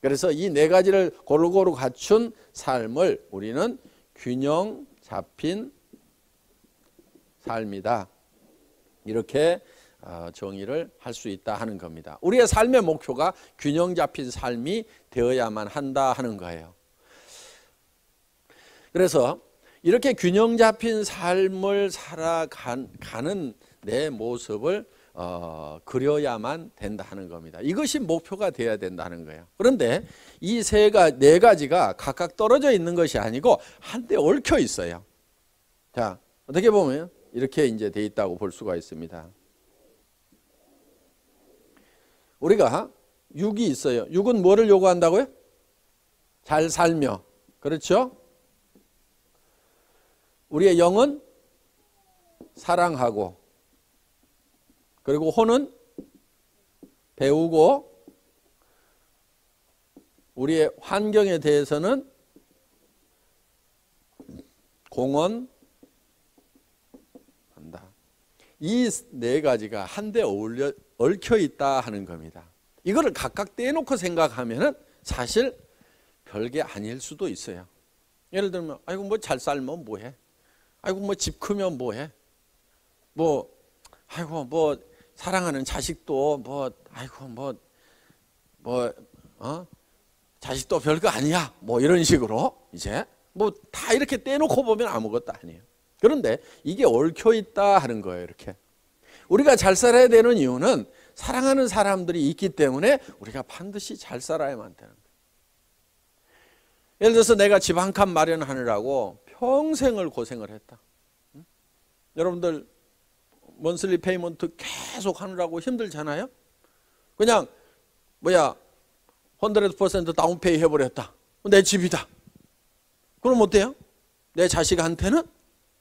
그래서 이 네 가지를 골고루 갖춘 삶을 우리는 균형 잡힌 삶이다, 이렇게 정의를 할 수 있다 하는 겁니다. 우리의 삶의 목표가 균형 잡힌 삶이 되어야만 한다 하는 거예요. 그래서 이렇게 균형 잡힌 삶을 살아가는 내 모습을 어, 그려야만 된다 하는 겁니다. 이것이 목표가 되어야 된다는 거예요. 그런데 이 세 가지, 네 가지가 각각 떨어져 있는 것이 아니고 한데 얽혀 있어요. 자, 어떻게 보면 이렇게 이제 돼 있다고 볼 수가 있습니다. 우리가 육이 있어요. 육은 뭐를 요구한다고요? 잘 살며. 그렇죠? 우리의 영은 사랑하고, 그리고 혼은 배우고, 우리의 환경에 대해서는 공헌한다. 이 네 가지가 한데 어울려, 얽혀 있다 하는 겁니다. 이거를 각각 떼놓고 생각하면은 사실 별게 아닐 수도 있어요. 예를 들면, 아이고 뭐 잘 살면 뭐해? 아이고 뭐 집 크면 뭐해? 뭐 아이고 뭐 사랑하는 자식도 뭐 아이고 뭐 뭐 어? 자식도 별거 아니야, 뭐 이런 식으로 이제 뭐 다 이렇게 떼놓고 보면 아무것도 아니에요. 그런데 이게 얽혀 있다 하는 거예요. 이렇게 우리가 잘 살아야 되는 이유는 사랑하는 사람들이 있기 때문에 우리가 반드시 잘 살아야만 되는 거예요. 예를 들어서 내가 집 한 칸 마련하느라고 평생을 고생을 했다. 응? 여러분들 먼슬리 페이먼트 계속 하느라고 힘들잖아요. 그냥 뭐야 백 퍼센트 다운페이 해버렸다. 내 집이다. 그럼 어때요? 내 자식한테는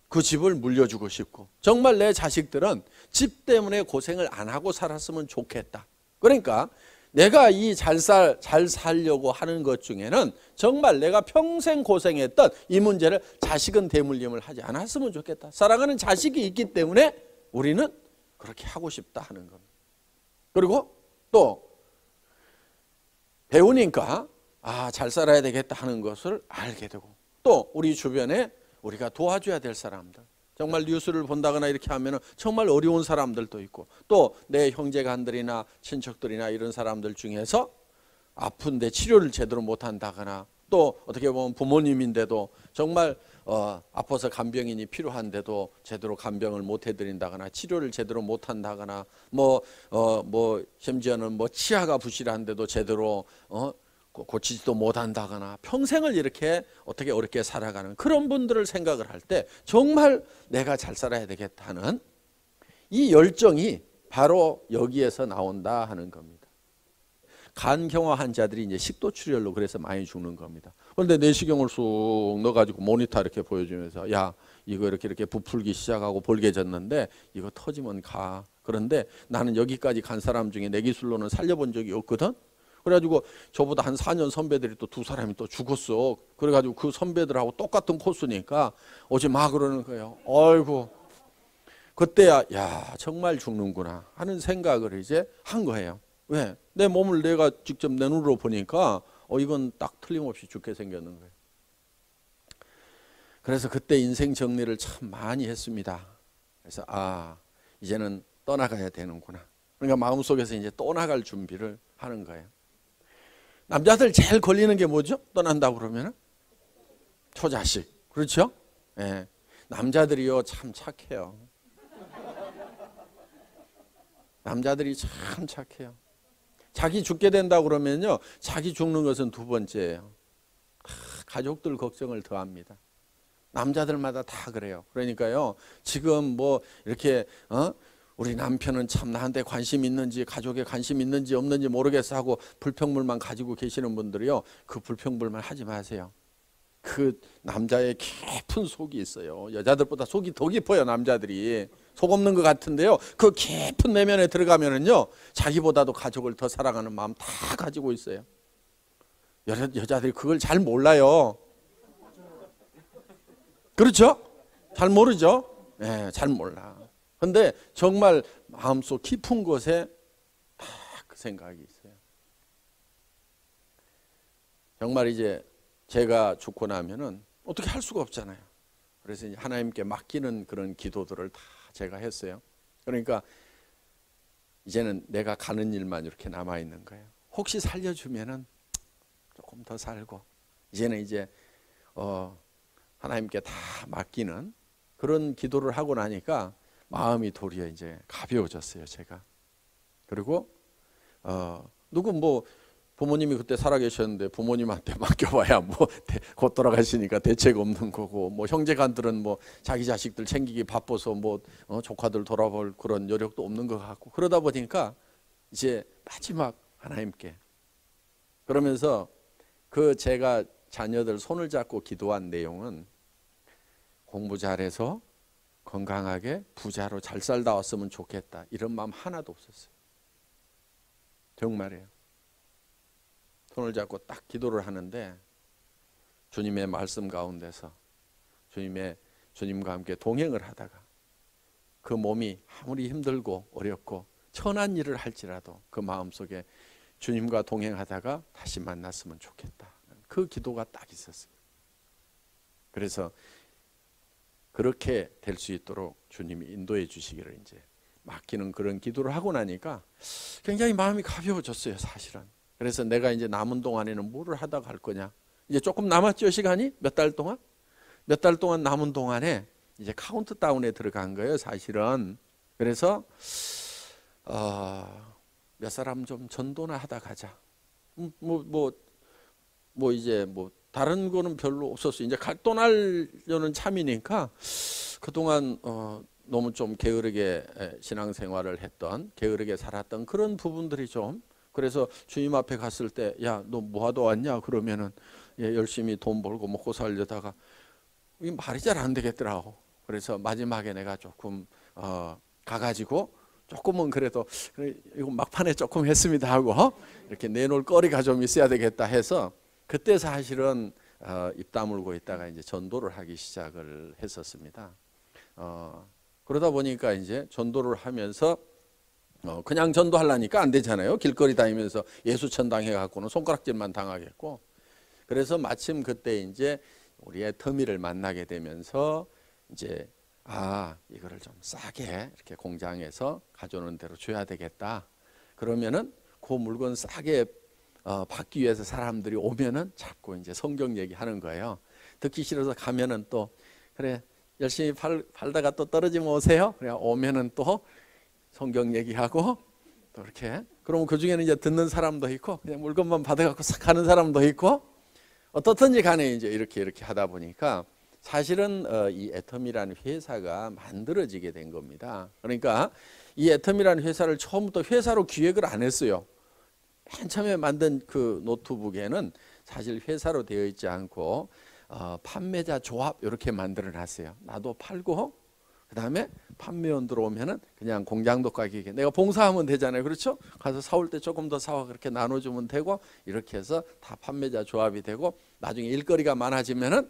그 집을 물려주고 싶고, 정말 내 자식들은 집 때문에 고생을 안 하고 살았으면 좋겠다. 그러니까 내가 이 잘 살, 잘 살려고 하는 것 중에는 정말 내가 평생 고생했던 이 문제를 자식은 대물림을 하지 않았으면 좋겠다. 사랑하는 자식이 있기 때문에 우리는 그렇게 하고 싶다 하는 겁니다. 그리고 또 배우니까 아, 잘 살아야 되겠다 하는 것을 알게 되고, 또 우리 주변에 우리가 도와줘야 될 사람들, 정말 뉴스를 본다거나 이렇게 하면 정말 어려운 사람들도 있고, 또 내 형제간들이나 친척들이나 이런 사람들 중에서 아픈데 치료를 제대로 못한다거나, 또 어떻게 보면 부모님인데도 정말 어, 아파서 간병인이 필요한데도 제대로 간병을 못 해드린다거나 치료를 제대로 못한다거나, 뭐, 어, 뭐 심지어는 뭐 치아가 부실한데도 제대로 어, 고치지도 못한다거나 평생을 이렇게 어떻게 어렵게 살아가는 그런 분들을 생각을 할 때 정말 내가 잘 살아야 되겠다는 이 열정이 바로 여기에서 나온다 하는 겁니다. 간경화 환자들이 이제 식도출혈로 그래서 많이 죽는 겁니다. 그런데 내시경을 쑥 넣어가지고 모니터 이렇게 보여주면서 야 이거 이렇게 이렇게 부풀기 시작하고 벌개졌는데 이거 터지면 가. 그런데 나는 여기까지 간 사람 중에 내 기술로는 살려본 적이 없거든. 그래가지고 저보다 한 사 년 선배들이 또 두 사람이 또 죽었어. 그래가지고 그 선배들하고 똑같은 코스니까 오지 마 그러는 거예요. 아이고 그때야 야 정말 죽는구나 하는 생각을 이제 한 거예요. 왜? 내 몸을 내가 직접 내 눈으로 보니까 어 이건 딱 틀림없이 죽게 생겼는 거예요. 그래서 그때 인생 정리를 참 많이 했습니다. 그래서 아 이제는 떠나가야 되는구나. 그러니까 마음속에서 이제 떠나갈 준비를 하는 거예요. 남자들 제일 걸리는 게 뭐죠? 떠난다고 그러면 초자식. 그렇죠? 예. 남자들이요 참 착해요. 남자들이 참 착해요. 자기 죽게 된다고 그러면요 자기 죽는 것은 두 번째예요. 아, 가족들 걱정을 더 합니다. 남자들마다 다 그래요. 그러니까요 지금 뭐 이렇게 어? 우리 남편은 참 나한테 관심 있는지 가족에 관심 있는지 없는지 모르겠어 하고 불평불만 가지고 계시는 분들이요 그 불평불만 하지 마세요. 그 남자의 깊은 속이 있어요. 여자들보다 속이 더 깊어요. 남자들이 속 없는 것 같은데요 그 깊은 내면에 들어가면은요 자기보다도 가족을 더 사랑하는 마음 다 가지고 있어요. 여자, 여자들이 그걸 잘 몰라요. 그렇죠? 잘 모르죠? 네, 잘 몰라. 근데 정말 마음속 깊은 곳에 딱 그 생각이 있어요. 정말 이제 제가 죽고 나면은 어떻게 할 수가 없잖아요. 그래서 이제 하나님께 맡기는 그런 기도들을 다 제가 했어요. 그러니까 이제는 내가 가는 일만 이렇게 남아있는 거예요. 혹시 살려주면은 조금 더 살고, 이제는 이제 어 하나님께 다 맡기는 그런 기도를 하고 나니까 마음이 도리어 이제 가벼워졌어요, 제가. 그리고 어 누구 뭐 부모님이 그때 살아계셨는데 부모님한테 맡겨봐야 뭐 곧 돌아가시니까 대책 없는 거고, 뭐 형제간들은 뭐 자기 자식들 챙기기 바빠서 뭐 어 조카들 돌아볼 그런 여력도 없는 것 같고, 그러다 보니까 이제 마지막 하나님께, 그러면서 그 제가 자녀들 손을 잡고 기도한 내용은 공부 잘해서 건강하게 부자로 잘 살다 왔으면 좋겠다, 이런 마음 하나도 없었어요. 정말이에요. 손을 잡고 딱 기도를 하는데 주님의 말씀 가운데서 주님의, 주님과 함께 동행을 하다가 그 몸이 아무리 힘들고 어렵고 천한 일을 할지라도 그 마음속에 주님과 동행하다가 다시 만났으면 좋겠다, 그 기도가 딱 있었어요. 그래서 그렇게 될 수 있도록 주님이 인도해 주시기를 이제 맡기는 그런 기도를 하고 나니까 굉장히 마음이 가벼워졌어요, 사실은. 그래서 내가 이제 남은 동안에는 뭐를 하다 갈 거냐, 이제 조금 남았죠, 시간이. 몇 달 동안, 몇 달 동안 남은 동안에 이제 카운트다운에 들어간 거예요, 사실은. 그래서 어, 몇 사람 좀 전도나 하다 가자, 뭐 뭐 뭐, 뭐 이제 뭐 다른 거는 별로 없었어요. 이제 갈 떠나려는 참이니까 그동안 어, 너무 좀 게으르게 신앙생활을 했던, 게으르게 살았던 그런 부분들이 좀, 그래서 주님 앞에 갔을 때 야, 너 뭐 하다 왔냐 그러면은 예, 열심히 돈 벌고 먹고 살려다가 이 말이 잘 안 되겠더라고. 그래서 마지막에 내가 조금 어, 가가지고 조금은 그래도 그래, 이거 막판에 조금 했습니다 하고 어? 이렇게 내놓을 거리가 좀 있어야 되겠다 해서 그때 사실은 어, 입 다물고 있다가 이제 전도를 하기 시작을 했었습니다. 어, 그러다 보니까 이제 전도를 하면서 어, 그냥 전도하려니까 안 되잖아요. 길거리 다니면서 예수천 당해갖고는 손가락질만 당하겠고. 그래서 마침 그때 이제 우리 애터미를 만나게 되면서 이제 아, 이거를 좀 싸게 이렇게 공장에서 가져오는 대로 줘야 되겠다. 그러면은 그 물건 싸게 어, 받기 위해서 사람들이 오면은 자꾸 이제 성경 얘기하는 거예요. 듣기 싫어서 가면은 또 그래 열심히 팔, 팔다가 또 떨어지면 오세요. 그래 오면은 또 성경 얘기하고 또 이렇게. 그러면 그 중에는 이제 듣는 사람도 있고 그냥 물건만 받아갖고 싹 가는 사람도 있고, 어떻든지 간에 이제 이렇게 이렇게 하다 보니까 사실은 어, 이 애터미라는 회사가 만들어지게 된 겁니다. 그러니까 이 애터미라는 회사를 처음부터 회사로 기획을 안 했어요. 한참에 만든 그 노트북에는 사실 회사로 되어 있지 않고 어, 판매자 조합 이렇게 만들어 놨어요. 나도 팔고 그 다음에 판매원 들어오면은 그냥 공장도 가격에 내가 봉사하면 되잖아요, 그렇죠? 가서 사올 때 조금 더 사와 그렇게 나눠주면 되고, 이렇게 해서 다 판매자 조합이 되고, 나중에 일거리가 많아지면은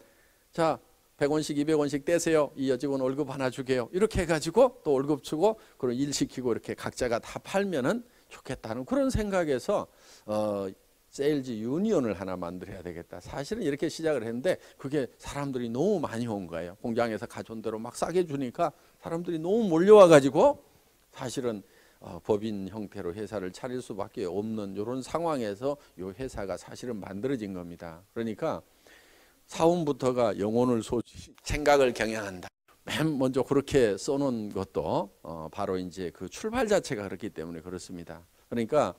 자 백 원씩 이백 원씩 떼세요, 이 여직원 월급 하나 주게요, 이렇게 해가지고 또 월급 주고 그런 일 시키고 이렇게 각자가 다 팔면은 좋겠다는 그런 생각에서 어, 세일즈 유니언을 하나 만들어야 되겠다, 사실은 이렇게 시작을 했는데 그게 사람들이 너무 많이 온 거예요. 공장에서 가져온 대로 막 싸게 주니까 사람들이 너무 몰려와가지고 사실은 어, 법인 형태로 회사를 차릴 수밖에 없는 이런 상황에서 이 회사가 사실은 만들어진 겁니다. 그러니까 사원부터가 영혼을 소지, 생각을 경영한다, 맨 먼저 그렇게 써놓은 것도 어 바로 이제 그 출발 자체가 그렇기 때문에 그렇습니다. 그러니까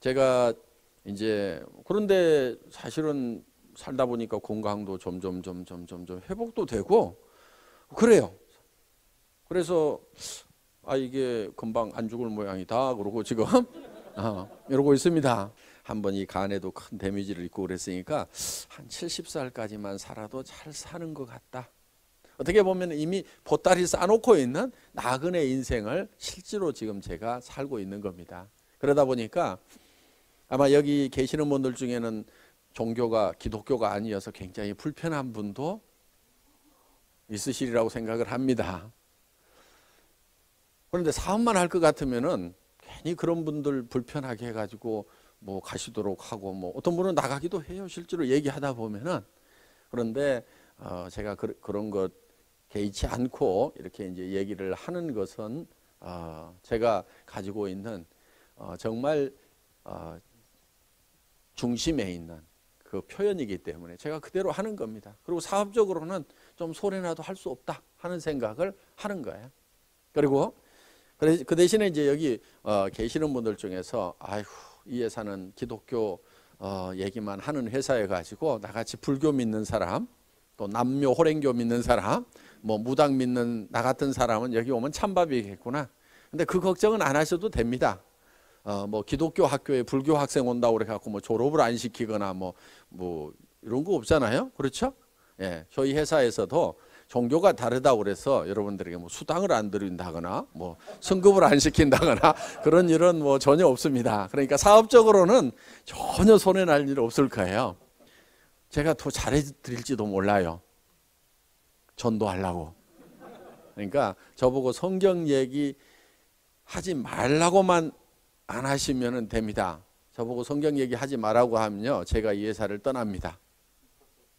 제가 이제, 그런데 사실은 살다 보니까 건강도 점점 점점 점점 회복도 되고 그래요. 그래서 아, 이게 금방 안 죽을 모양이다 그러고 지금 어, 이러고 있습니다. 한번 이 간에도 큰 데미지를 입고 그랬으니까 한 칠십 살까지만 살아도 잘 사는 것 같다. 어떻게 보면 이미 보따리 싸놓고 있는 나그네 인생을 실제로 지금 제가 살고 있는 겁니다. 그러다 보니까 아마 여기 계시는 분들 중에는 종교가 기독교가 아니어서 굉장히 불편한 분도 있으시리라고 생각을 합니다. 그런데 사업만 할 것 같으면은 괜히 그런 분들 불편하게 해가지고 뭐 가시도록 하고, 뭐 어떤 분은 나가기도 해요. 실제로 얘기하다 보면은. 그런데 어 제가 그, 그런 것 개의치 않고 이렇게 이제 얘기를 하는 것은 어 제가 가지고 있는 어 정말 어 중심에 있는 그 표현이기 때문에 제가 그대로 하는 겁니다. 그리고 사업적으로는 좀 소리나도 할 수 없다 하는 생각을 하는 거예요. 그리고 그 대신에 이제 여기 어 계시는 분들 중에서 아이고, 이 회사는 기독교 어 얘기만 하는 회사여 가지고 나같이 불교 믿는 사람, 또 남묘 호랭교 믿는 사람, 뭐 무당 믿는 나 같은 사람은 여기 오면 찬밥이겠구나. 근데 그 걱정은 안 하셔도 됩니다. 어 뭐 기독교 학교에 불교 학생 온다고 그래 갖고 뭐 졸업을 안 시키거나 뭐 뭐 이런 거 없잖아요. 그렇죠? 예. 저희 회사에서도 종교가 다르다고 그래서 여러분들에게 뭐 수당을 안 드린다거나 뭐 승급을 안 시킨다거나 그런 일은 뭐 전혀 없습니다. 그러니까 사업적으로는 전혀 손해 날 일 없을 거예요. 제가 더 잘해 드릴지도 몰라요. 전도하려고. 그러니까 저보고 성경 얘기 하지 말라고만 안 하시면 됩니다. 저보고 성경 얘기 하지 말라고 하면요, 제가 이 회사를 떠납니다.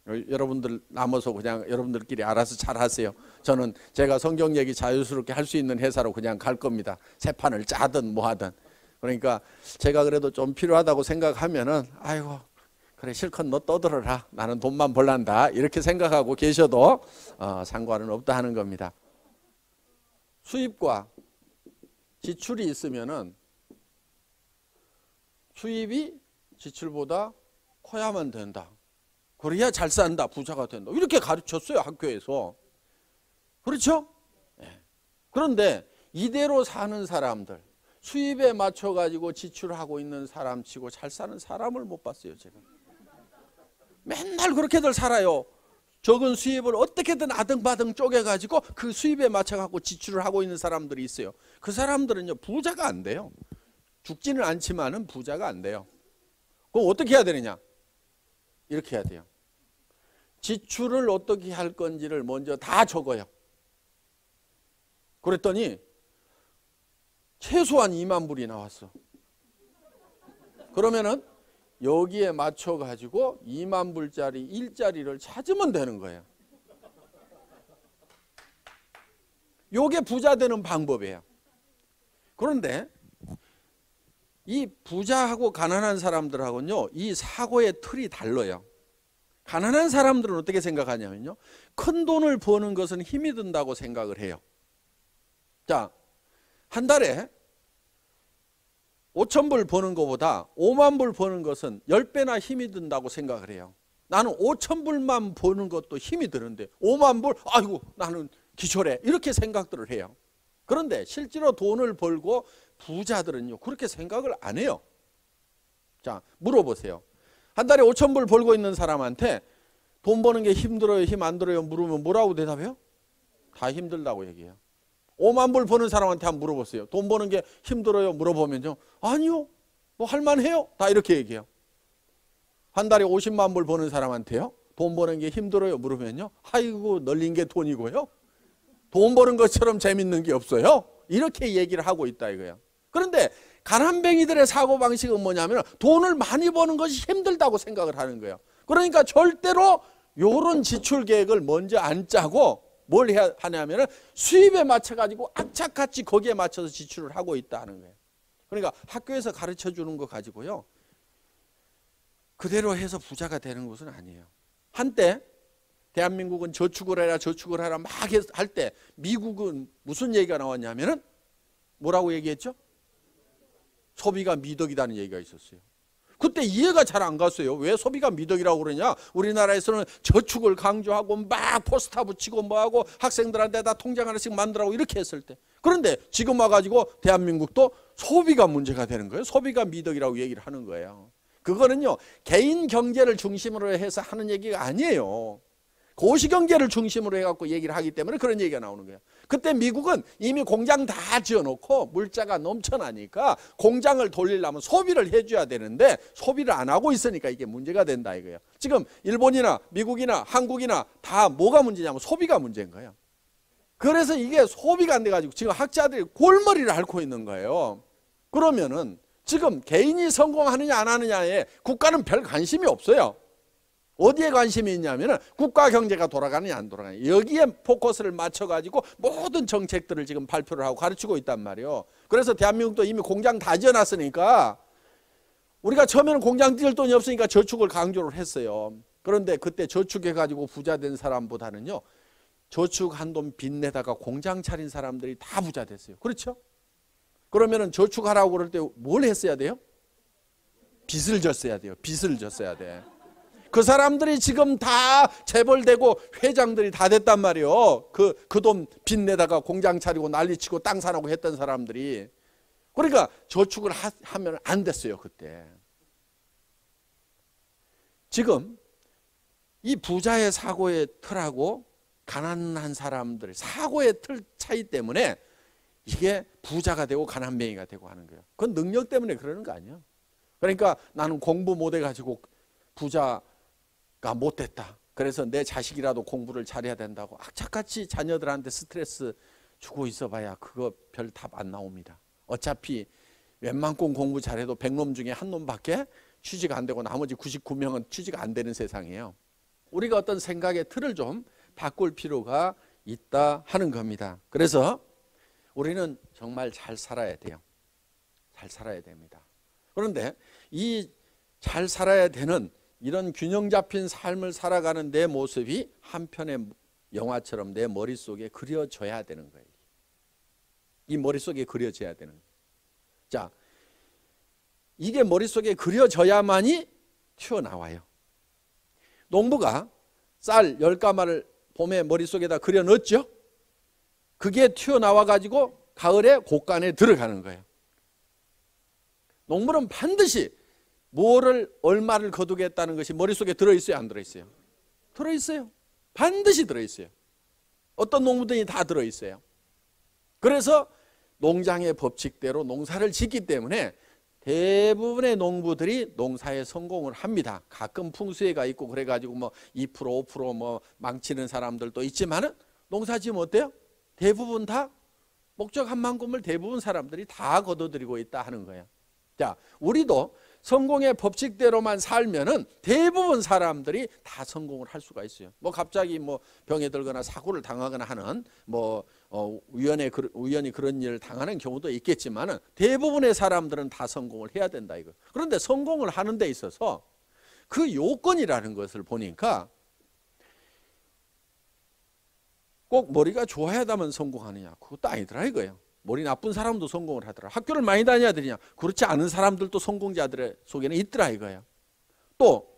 여러분들 남아서 그냥 여러분들끼리 알아서 잘 하세요. 저는 제가 성경 얘기 자유스럽게 할 수 있는 회사로 그냥 갈 겁니다. 새 판을 짜든 뭐 하든. 그러니까 제가 그래도 좀 필요하다고 생각하면은, 아이고 그래 실컷 너 떠들어라, 나는 돈만 벌란다, 이렇게 생각하고 계셔도 어, 상관은 없다 하는 겁니다. 수입과 지출이 있으면은 수입이 지출보다 커야만 된다. 그래야 잘 산다, 부자가 된다. 이렇게 가르쳤어요, 학교에서. 그렇죠? 네. 그런데 이대로 사는 사람들, 수입에 맞춰가지고 지출하고 있는 사람치고 잘 사는 사람을 못 봤어요, 제가. 맨날 그렇게들 살아요. 적은 수입을 어떻게든 아등바등 쪼개가지고 그 수입에 맞춰가지고 지출을 하고 있는 사람들이 있어요. 그 사람들은요, 부자가 안 돼요. 죽지는 않지만은 부자가 안 돼요. 그럼 어떻게 해야 되느냐? 이렇게 해야 돼요. 지출을 어떻게 할 건지를 먼저 다 적어요. 그랬더니 최소한 이만 불이 나왔어. 그러면은 여기에 맞춰 가지고 이만 불짜리 일자리를 찾으면 되는 거예요. 요게 부자 되는 방법이에요. 그런데 이 부자하고 가난한 사람들하고는요, 이 사고의 틀이 달라요. 가난한 사람들은 어떻게 생각하냐면요, 큰 돈을 버는 것은 힘이 든다고 생각을 해요. 자, 한 달에 오천 불 버는 것보다 오만 불 버는 것은 열 배나 힘이 든다고 생각을 해요. 나는 오천 불만 버는 것도 힘이 드는데 오만 불? 아이고, 나는 기초래. 이렇게 생각들을 해요. 그런데 실제로 돈을 벌고 부자들은요, 그렇게 생각을 안 해요. 자, 물어보세요. 한 달에 오천 불 벌고 있는 사람한테 돈 버는 게 힘들어요, 힘 안 들어요 물으면 뭐라고 대답해요? 다 힘들다고 얘기해요. 오만 불 버는 사람한테 한번 물어보세요. 돈 버는 게 힘들어요 물어보면요, 아니요, 뭐 할만해요, 다 이렇게 얘기해요. 한 달에 오십만 불 버는 사람한테요, 돈 버는 게 힘들어요 물으면요, 아이고 널린 게 돈이고요, 돈 버는 것처럼 재밌는 게 없어요, 이렇게 얘기를 하고 있다 이거예요. 그런데 가난뱅이들의 사고방식은 뭐냐면 돈을 많이 버는 것이 힘들다고 생각을 하는 거예요. 그러니까 절대로 이런 지출 계획을 먼저 안 짜고 뭘 해야 하냐면 수입에 맞춰가지고 악착같이 거기에 맞춰서 지출을 하고 있다는 거예요. 그러니까 학교에서 가르쳐주는 거 가지고요, 그대로 해서 부자가 되는 것은 아니에요. 한때 대한민국은 저축을 해라 저축을 해라 막 할 때 미국은 무슨 얘기가 나왔냐면은 뭐라고 얘기했죠? 소비가 미덕이라는 얘기가 있었어요. 그때 이해가 잘 안 갔어요. 왜 소비가 미덕이라고 그러냐? 우리나라에서는 저축을 강조하고 막 포스터 붙이고 뭐하고 학생들한테 다 통장 하나씩 만들라고 이렇게 했을 때. 그런데 지금 와가지고 대한민국도 소비가 문제가 되는 거예요. 소비가 미덕이라고 얘기를 하는 거예요. 그거는요, 개인 경제를 중심으로 해서 하는 얘기가 아니에요. 고시경제를 중심으로 해갖고 얘기를 하기 때문에 그런 얘기가 나오는 거예요. 그때 미국은 이미 공장 다 지어놓고 물자가 넘쳐나니까 공장을 돌리려면 소비를 해줘야 되는데 소비를 안 하고 있으니까 이게 문제가 된다 이거예요. 지금 일본이나 미국이나 한국이나 다 뭐가 문제냐면 소비가 문제인 거예요. 그래서 이게 소비가 안 돼가지고 지금 학자들이 골머리를 앓고 있는 거예요. 그러면은 지금 개인이 성공하느냐 안 하느냐에 국가는 별 관심이 없어요. 어디에 관심이 있냐면은 국가 경제가 돌아가느냐 안 돌아가느냐, 여기에 포커스를 맞춰가지고 모든 정책들을 지금 발표를 하고 가르치고 있단 말이에요. 그래서 대한민국도 이미 공장 다 지어놨으니까, 우리가 처음에는 공장 지을 돈이 없으니까 저축을 강조를 했어요. 그런데 그때 저축해가지고 부자 된 사람보다는요, 저축한 돈 빚내다가 공장 차린 사람들이 다 부자 됐어요. 그렇죠? 그러면은 저축하라고 그럴 때 뭘 했어야 돼요? 빚을 졌어야 돼요. 빚을 졌어야 돼. 그 사람들이 지금 다 재벌되고 회장들이 다 됐단 말이에요. 그, 그 돈 빚내다가 공장 차리고 난리치고 땅 사라고 했던 사람들이. 그러니까 저축을 하, 하면 안 됐어요, 그때. 지금 이 부자의 사고의 틀하고 가난한 사람들 사고의 틀 차이 때문에 이게 부자가 되고 가난뱅이가 되고 하는 거예요. 그건 능력 때문에 그러는 거 아니에요. 그러니까 나는 공부 못 해가지고 부자 못됐다, 그래서 내 자식이라도 공부를 잘해야 된다고 악착같이 자녀들한테 스트레스 주고 있어봐야 그거 별 답 안 나옵니다. 어차피 웬만큼 공부 잘해도 백 놈 중에 한 놈밖에 취직 안 되고 나머지 구십구 명은 취직 안 되는 세상이에요. 우리가 어떤 생각의 틀을 좀 바꿀 필요가 있다 하는 겁니다. 그래서 우리는 정말 잘 살아야 돼요. 잘 살아야 됩니다. 그런데 이 잘 살아야 되는 이런 균형 잡힌 삶을 살아가는 내 모습이 한편의 영화처럼 내 머릿속에 그려져야 되는 거예요. 이 머릿속에 그려져야 되는 거예요. 자, 이게 머릿속에 그려져야만이 튀어나와요. 농부가 쌀 열 가마를 봄에 머릿속에다 그려 넣었죠. 그게 튀어나와가지고 가을에 곡간에 들어가는 거예요. 농부는 반드시 뭐를 얼마를 거두겠다는 것이 머릿속에 들어있어요, 안 들어있어요? 들어있어요. 반드시 들어있어요. 어떤 농부들이 다 들어있어요. 그래서 농장의 법칙대로 농사를 짓기 때문에 대부분의 농부들이 농사에 성공을 합니다. 가끔 풍수해가 있고 그래가지고 뭐 이 퍼센트 오 퍼센트 뭐 망치는 사람들도 있지만은 농사 지으면 어때요? 대부분 다 목적한 만큼을 대부분 사람들이 다 거둬들이고 있다 하는 거예요. 자, 우리도 성공의 법칙대로만 살면은 대부분 사람들이 다 성공을 할 수가 있어요. 뭐 갑자기 뭐 병에 들거나 사고를 당하거나 하는 뭐 어 우연에 우연히 그런 일을 당하는 경우도 있겠지만은 대부분의 사람들은 다 성공을 해야 된다 이거. 그런데 성공을 하는 데 있어서 그 요건이라는 것을 보니까 꼭 머리가 좋아야만 성공하느냐, 그것도 아니더라 이거예요. 머리 나쁜 사람도 성공을 하더라. 학교를 많이 다녀야 되냐, 그렇지 않은 사람들도 성공자들의 속에는 있더라 이거야. 또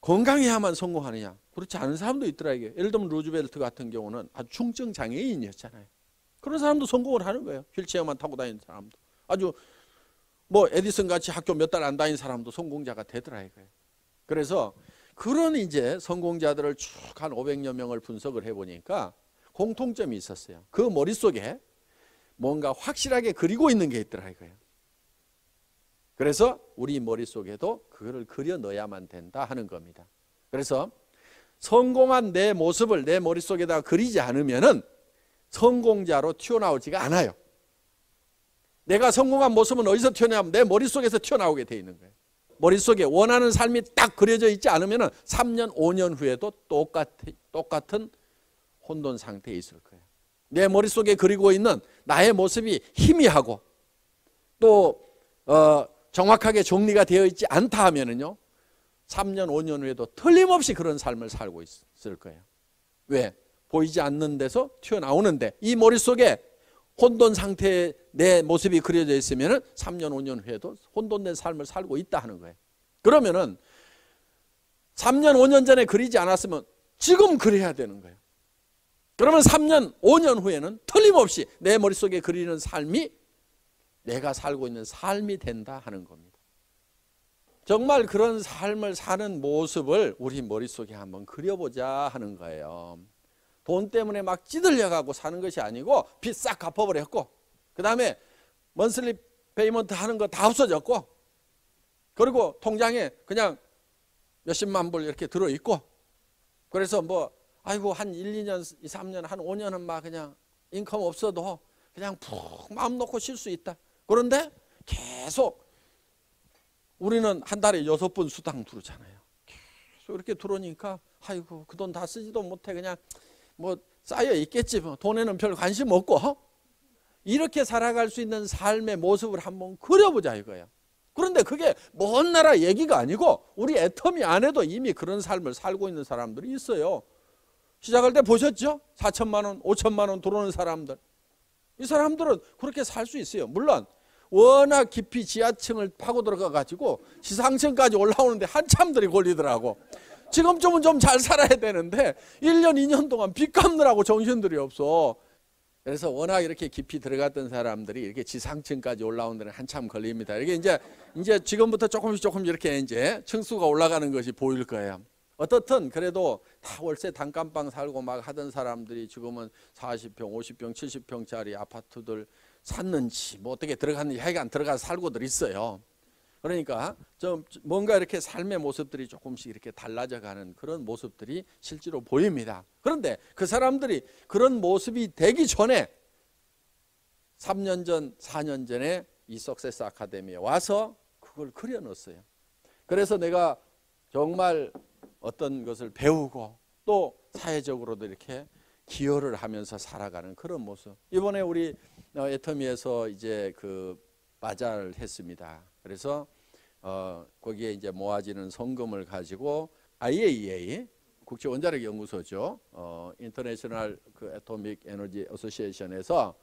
건강해야만 성공하느냐, 그렇지 않은 사람도 있더라 이게. 예를 들면 루즈벨트 같은 경우는 아주 중증 장애인이었잖아요. 그런 사람도 성공을 하는 거예요. 휠체어만 타고 다니는 사람도, 아주 뭐 에디슨 같이 학교 몇 달 안 다닌 사람도 성공자가 되더라 이거예요. 그래서 그런 이제 성공자들을 쭉 한 오백여 명을 분석을 해보니까 공통점이 있었어요. 그 머릿속에 뭔가 확실하게 그리고 있는 게 있더라 이거예요. 그래서 우리 머릿속에도 그거를 그려 넣어야만 된다 하는 겁니다. 그래서 성공한 내 모습을 내 머릿속에다 그리지 않으면은 성공자로 튀어나오지가 않아요. 내가 성공한 모습은 어디서 튀어나오면 내 머릿속에서 튀어나오게 돼 있는 거예요. 머릿속에 원하는 삶이 딱 그려져 있지 않으면은 삼 년 오 년 후에도 똑같, 똑같은 혼돈 상태에 있을 거예요. 내 머릿속에 그리고 있는 나의 모습이 희미하고 또 어 정확하게 정리가 되어 있지 않다 하면은요, 삼 년 오 년 후에도 틀림없이 그런 삶을 살고 있을 거예요. 왜? 보이지 않는 데서 튀어나오는데, 이 머릿속에 혼돈 상태에 내 모습이 그려져 있으면은 삼 년 오 년 후에도 혼돈된 삶을 살고 있다 하는 거예요. 그러면은 삼 년 오 년 전에 그리지 않았으면 지금 그려야 되는 거예요. 그러면 삼 년 오 년 후에는 틀림없이 내 머릿속에 그리는 삶이 내가 살고 있는 삶이 된다 하는 겁니다. 정말 그런 삶을 사는 모습을 우리 머릿속에 한번 그려보자 하는 거예요. 돈 때문에 막 찌들려가고 사는 것이 아니고 빚 싹 갚아버렸고, 그 다음에 먼슬리 페이먼트 하는 거 다 없어졌고, 그리고 통장에 그냥 몇십만 불 이렇게 들어있고, 그래서 뭐 아이고 한 일, 이 년, 삼 년, 한 오 년은 막 그냥 인컴 없어도 그냥 푹 마음 놓고 쉴 수 있다. 그런데 계속 우리는 한 달에 여섯 번 수당 들어오잖아요. 계속 이렇게 들어오니까 아이고 그 돈 다 쓰지도 못해. 그냥 뭐 쌓여 있겠지. 뭐 돈에는 별 관심 없고. 이렇게 살아갈 수 있는 삶의 모습을 한번 그려보자 이거예요. 그런데 그게 먼 나라 얘기가 아니고 우리 애터미 안에도 이미 그런 삶을 살고 있는 사람들이 있어요. 시작할 때 보셨죠? 사천만 원, 오천만 원 들어오는 사람들. 이 사람들은 그렇게 살 수 있어요. 물론 워낙 깊이 지하층을 파고 들어가가지고 지상층까지 올라오는데 한참들이 걸리더라고. 지금쯤은 좀 잘 살아야 되는데 일 년, 이 년 동안 빚 갚느라고 정신들이 없어. 그래서 워낙 이렇게 깊이 들어갔던 사람들이 이렇게 지상층까지 올라오는 데는 한참 걸립니다. 이게 이제 이제 지금부터 조금씩 조금씩 이렇게 이제 층수가 올라가는 것이 보일 거예요. 어떻든 그래도 다 월세 단칸방 살고 막 하던 사람들이 지금은 사십 평, 오십 평, 칠십 평짜리 아파트들 샀는지 뭐 어떻게 들어갔는지 하여간 들어가서 살고들 있어요. 그러니까 좀 뭔가 이렇게 삶의 모습들이 조금씩 이렇게 달라져가는 그런 모습들이 실제로 보입니다. 그런데 그 사람들이 그런 모습이 되기 전에 삼 년 전, 사 년 전에 이 석세스 아카데미에 와서 그걸 그려놓았어요. 그래서 내가 정말 어떤 것을 배우고 또 사회적으로도 이렇게 기여를 하면서 살아가는 그런 모습. 이번에 우리 애터미에서 이제 그 바자를 했습니다. 그래서 어 거기에 이제 모아지는 성금을 가지고 아이 에이 이 에이 국제 원자력 연구소죠. 어 인터내셔널 그 애토믹 에너지 어소시에이션에서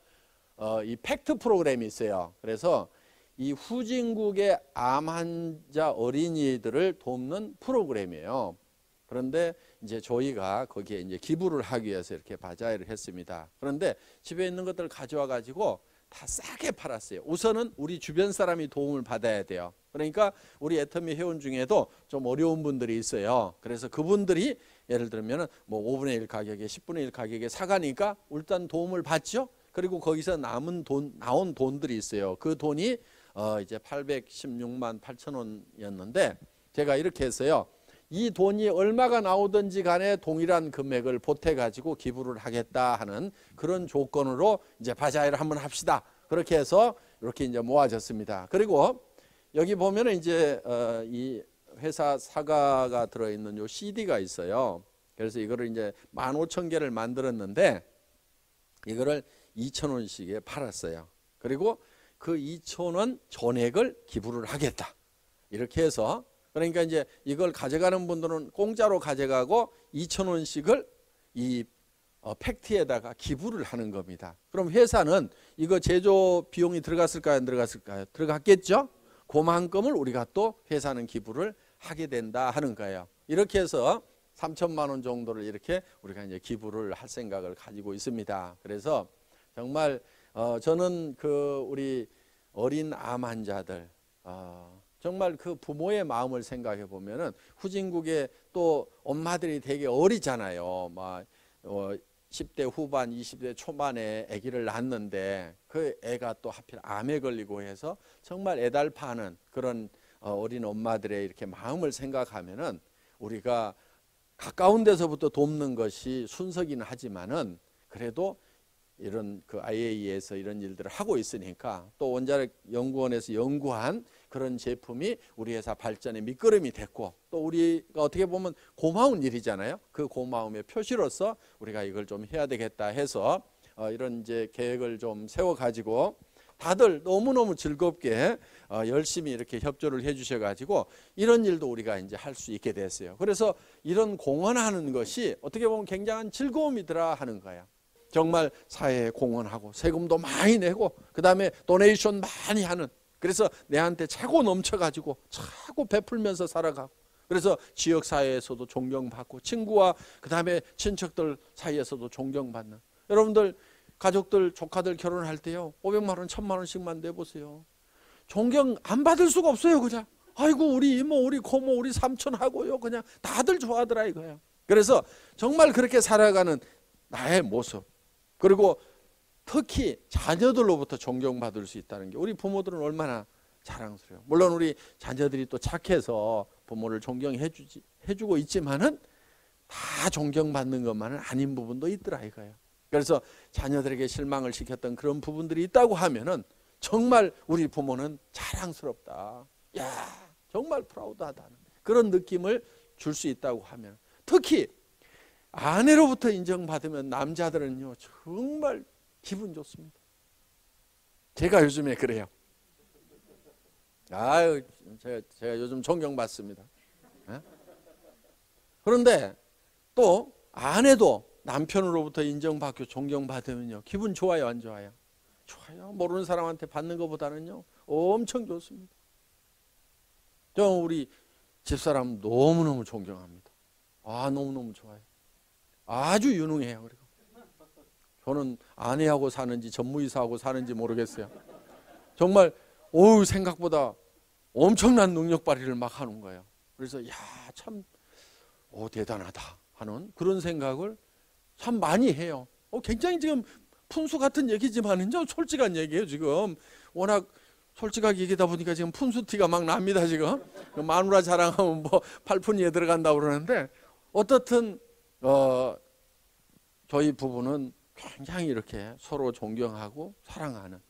어 이 팩트 프로그램이 있어요. 그래서 이 후진국의 암 환자 어린이들을 돕는 프로그램이에요. 그런데 이제 저희가 거기에 이제 기부를 하기 위해서 이렇게 바자회를 했습니다. 그런데 집에 있는 것들을 가져와 가지고 다 싸게 팔았어요. 우선은 우리 주변 사람이 도움을 받아야 돼요. 그러니까 우리 애터미 회원 중에도 좀 어려운 분들이 있어요. 그래서 그분들이 예를 들면 뭐 오분의 일 가격에 십분의 일 가격에 사가니까 일단 도움을 받죠. 그리고 거기서 남은 돈, 나온 돈들이 있어요. 그 돈이 어 이제 팔백십육만 팔천 원이었는데 제가 이렇게 했어요. 이 돈이 얼마가 나오든지 간에 동일한 금액을 보태 가지고 기부를 하겠다 하는 그런 조건으로 이제 바자회를 한번 합시다. 그렇게 해서 이렇게 이제 모아졌습니다. 그리고 여기 보면은 이제 어 이 회사 사과가 들어 있는 요 씨디가 있어요. 그래서 이거를 이제 만 오천 개를 만들었는데 이거를 이천 원씩에 팔았어요. 그리고 그 이천 원 전액을 기부를 하겠다. 이렇게 해서 그러니까 이제 이걸 가져가는 분들은 공짜로 가져가고 이천 원씩을 이 팩트에다가 기부를 하는 겁니다. 그럼 회사는 이거 제조 비용이 들어갔을까요? 안 들어갔을까요? 들어갔겠죠? 그만큼을 우리가 또 회사는 기부를 하게 된다 하는 거예요. 이렇게 해서 삼천만 원 정도를 이렇게 우리가 이제 기부를 할 생각을 가지고 있습니다. 그래서 정말 어 저는 그 우리 어린 암 환자들 어 정말 그 부모의 마음을 생각해 보면은 후진국의 또 엄마들이 되게 어리잖아요. 막 어 십 대 후반, 이십 대 초반에 아기를 낳았는데 그 애가 또 하필 암에 걸리고 해서 정말 애달파하는 그런 어린 엄마들의 이렇게 마음을 생각하면은 우리가 가까운 데서부터 돕는 것이 순서긴 하지만은 그래도 이런 그 아이에이이에이에서 이런 일들을 하고 있으니까 또 원자력 연구원에서 연구한 그런 제품이 우리 회사 발전의 밑거름이 됐고 또 우리가 어떻게 보면 고마운 일이잖아요. 그 고마움의 표시로서 우리가 이걸 좀 해야 되겠다 해서 어 이런 이제 계획을 좀 세워 가지고 다들 너무너무 즐겁게 어 열심히 이렇게 협조를 해 주셔 가지고 이런 일도 우리가 이제 할 수 있게 됐어요. 그래서 이런 공헌하는 것이 어떻게 보면 굉장한 즐거움이더라 하는 거예요. 정말 사회에 공헌하고 세금도 많이 내고 그다음에 도네이션 많이 하는 그래서 내한테 차고 넘쳐가지고 차고 베풀면서 살아가고 그래서 지역사회에서도 존경받고 친구와 그다음에 친척들 사이에서도 존경받는 여러분들 가족들 조카들 결혼할 때요 오백만 원, 천만 원씩만 내보세요. 존경 안 받을 수가 없어요. 그냥 아이고 우리 이모 우리 고모 우리 삼촌하고요 그냥 다들 좋아하더라 이거예요. 그래서 정말 그렇게 살아가는 나의 모습 그리고 특히 자녀들로부터 존경받을 수 있다는 게 우리 부모들은 얼마나 자랑스러워요. 물론 우리 자녀들이 또 착해서 부모를 존경해 주지, 해주고 있지만은 다 존경받는 것만은 아닌 부분도 있더라 이거예요. 그래서 자녀들에게 실망을 시켰던 그런 부분들이 있다고 하면은 정말 우리 부모는 자랑스럽다, 야 정말 프라우드하다는 그런 느낌을 줄 수 있다고 하면, 특히 아내로부터 인정받으면 남자들은요 정말 기분 좋습니다. 제가 요즘에 그래요. 아유, 제가, 제가 요즘 존경받습니다. 네? 그런데 또 아내도 남편으로부터 인정받고 존경받으면요 기분 좋아요, 안 좋아요? 좋아요. 모르는 사람한테 받는 것보다는요 엄청 좋습니다. 저 우리 집사람 너무너무 존경합니다. 아 너무너무 좋아요. 아주 유능해요. 그리고 저는 아내하고 사는지 전무이사하고 사는지 모르겠어요. 정말 어우 생각보다 엄청난 능력 발휘를 막 하는 거예요. 그래서 야 참 오 대단하다 하는 그런 생각을 참 많이 해요. 어, 굉장히 지금 푼수 같은 얘기지만은요 솔직한 얘기예요. 지금 워낙 솔직하게 얘기다 보니까 지금 푼수티가 막 납니다. 지금 마누라 자랑하면 뭐 팔푼이에 들어간다고 그러는데, 어떻든 어, 저희 부부는 굉장히 이렇게 서로 존경하고 사랑하는,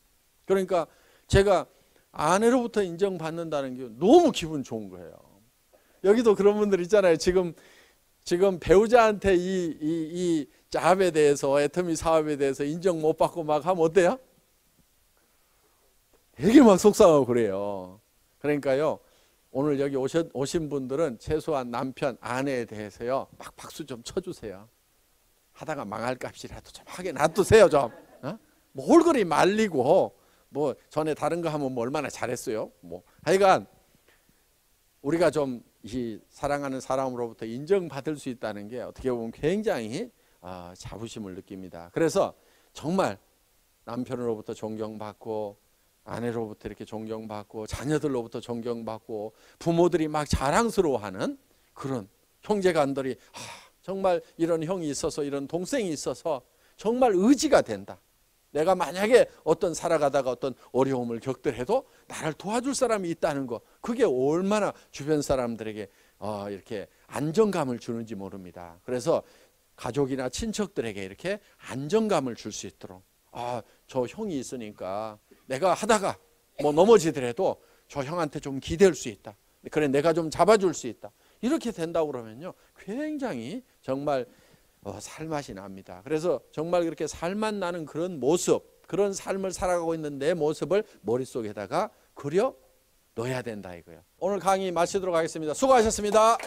그러니까 제가 아내로부터 인정받는다는 게 너무 기분 좋은 거예요. 여기도 그런 분들 있잖아요. 지금 지금 배우자한테 이, 이, 이 잡에 대해서, 애터미 사업에 대해서 인정 못 받고 막 하면 어때요? 되게 막 속상하고 그래요. 그러니까요 오늘 여기 오신, 오신 분들은 최소한 남편, 아내에 대해서요 막 박수 좀 쳐주세요. 하다가 망할 값이라도 좀 하게 놔두세요 좀. 어? 뭐 홀거리 말리고 뭐 전에 다른 거 하면 뭐 얼마나 잘했어요. 뭐 하여간 우리가 좀 이 사랑하는 사람으로부터 인정받을 수 있다는 게 어떻게 보면 굉장히 아, 자부심을 느낍니다. 그래서 정말 남편으로부터 존경받고, 아내로부터 이렇게 존경받고, 자녀들로부터 존경받고, 부모들이 막 자랑스러워하는 그런 형제간들이 아, 정말 이런 형이 있어서, 이런 동생이 있어서 정말 의지가 된다. 내가 만약에 어떤 살아가다가 어떤 어려움을 겪더라도 나를 도와줄 사람이 있다는 거, 그게 얼마나 주변 사람들에게 어, 이렇게 안정감을 주는지 모릅니다. 그래서 가족이나 친척들에게 이렇게 안정감을 줄 수 있도록, 아, 저 형이 있으니까 내가 하다가 뭐 넘어지더라도 저 형한테 좀 기댈 수 있다. 그래 내가 좀 잡아줄 수 있다. 이렇게 된다고 그러면요 굉장히 정말 어, 살맛이 납니다. 그래서 정말 그렇게 살맛 나는 그런 모습, 그런 삶을 살아가고 있는 내 모습을 머릿속에다가 그려 넣어야 된다 이거예요. 오늘 강의 마치도록 하겠습니다. 수고하셨습니다.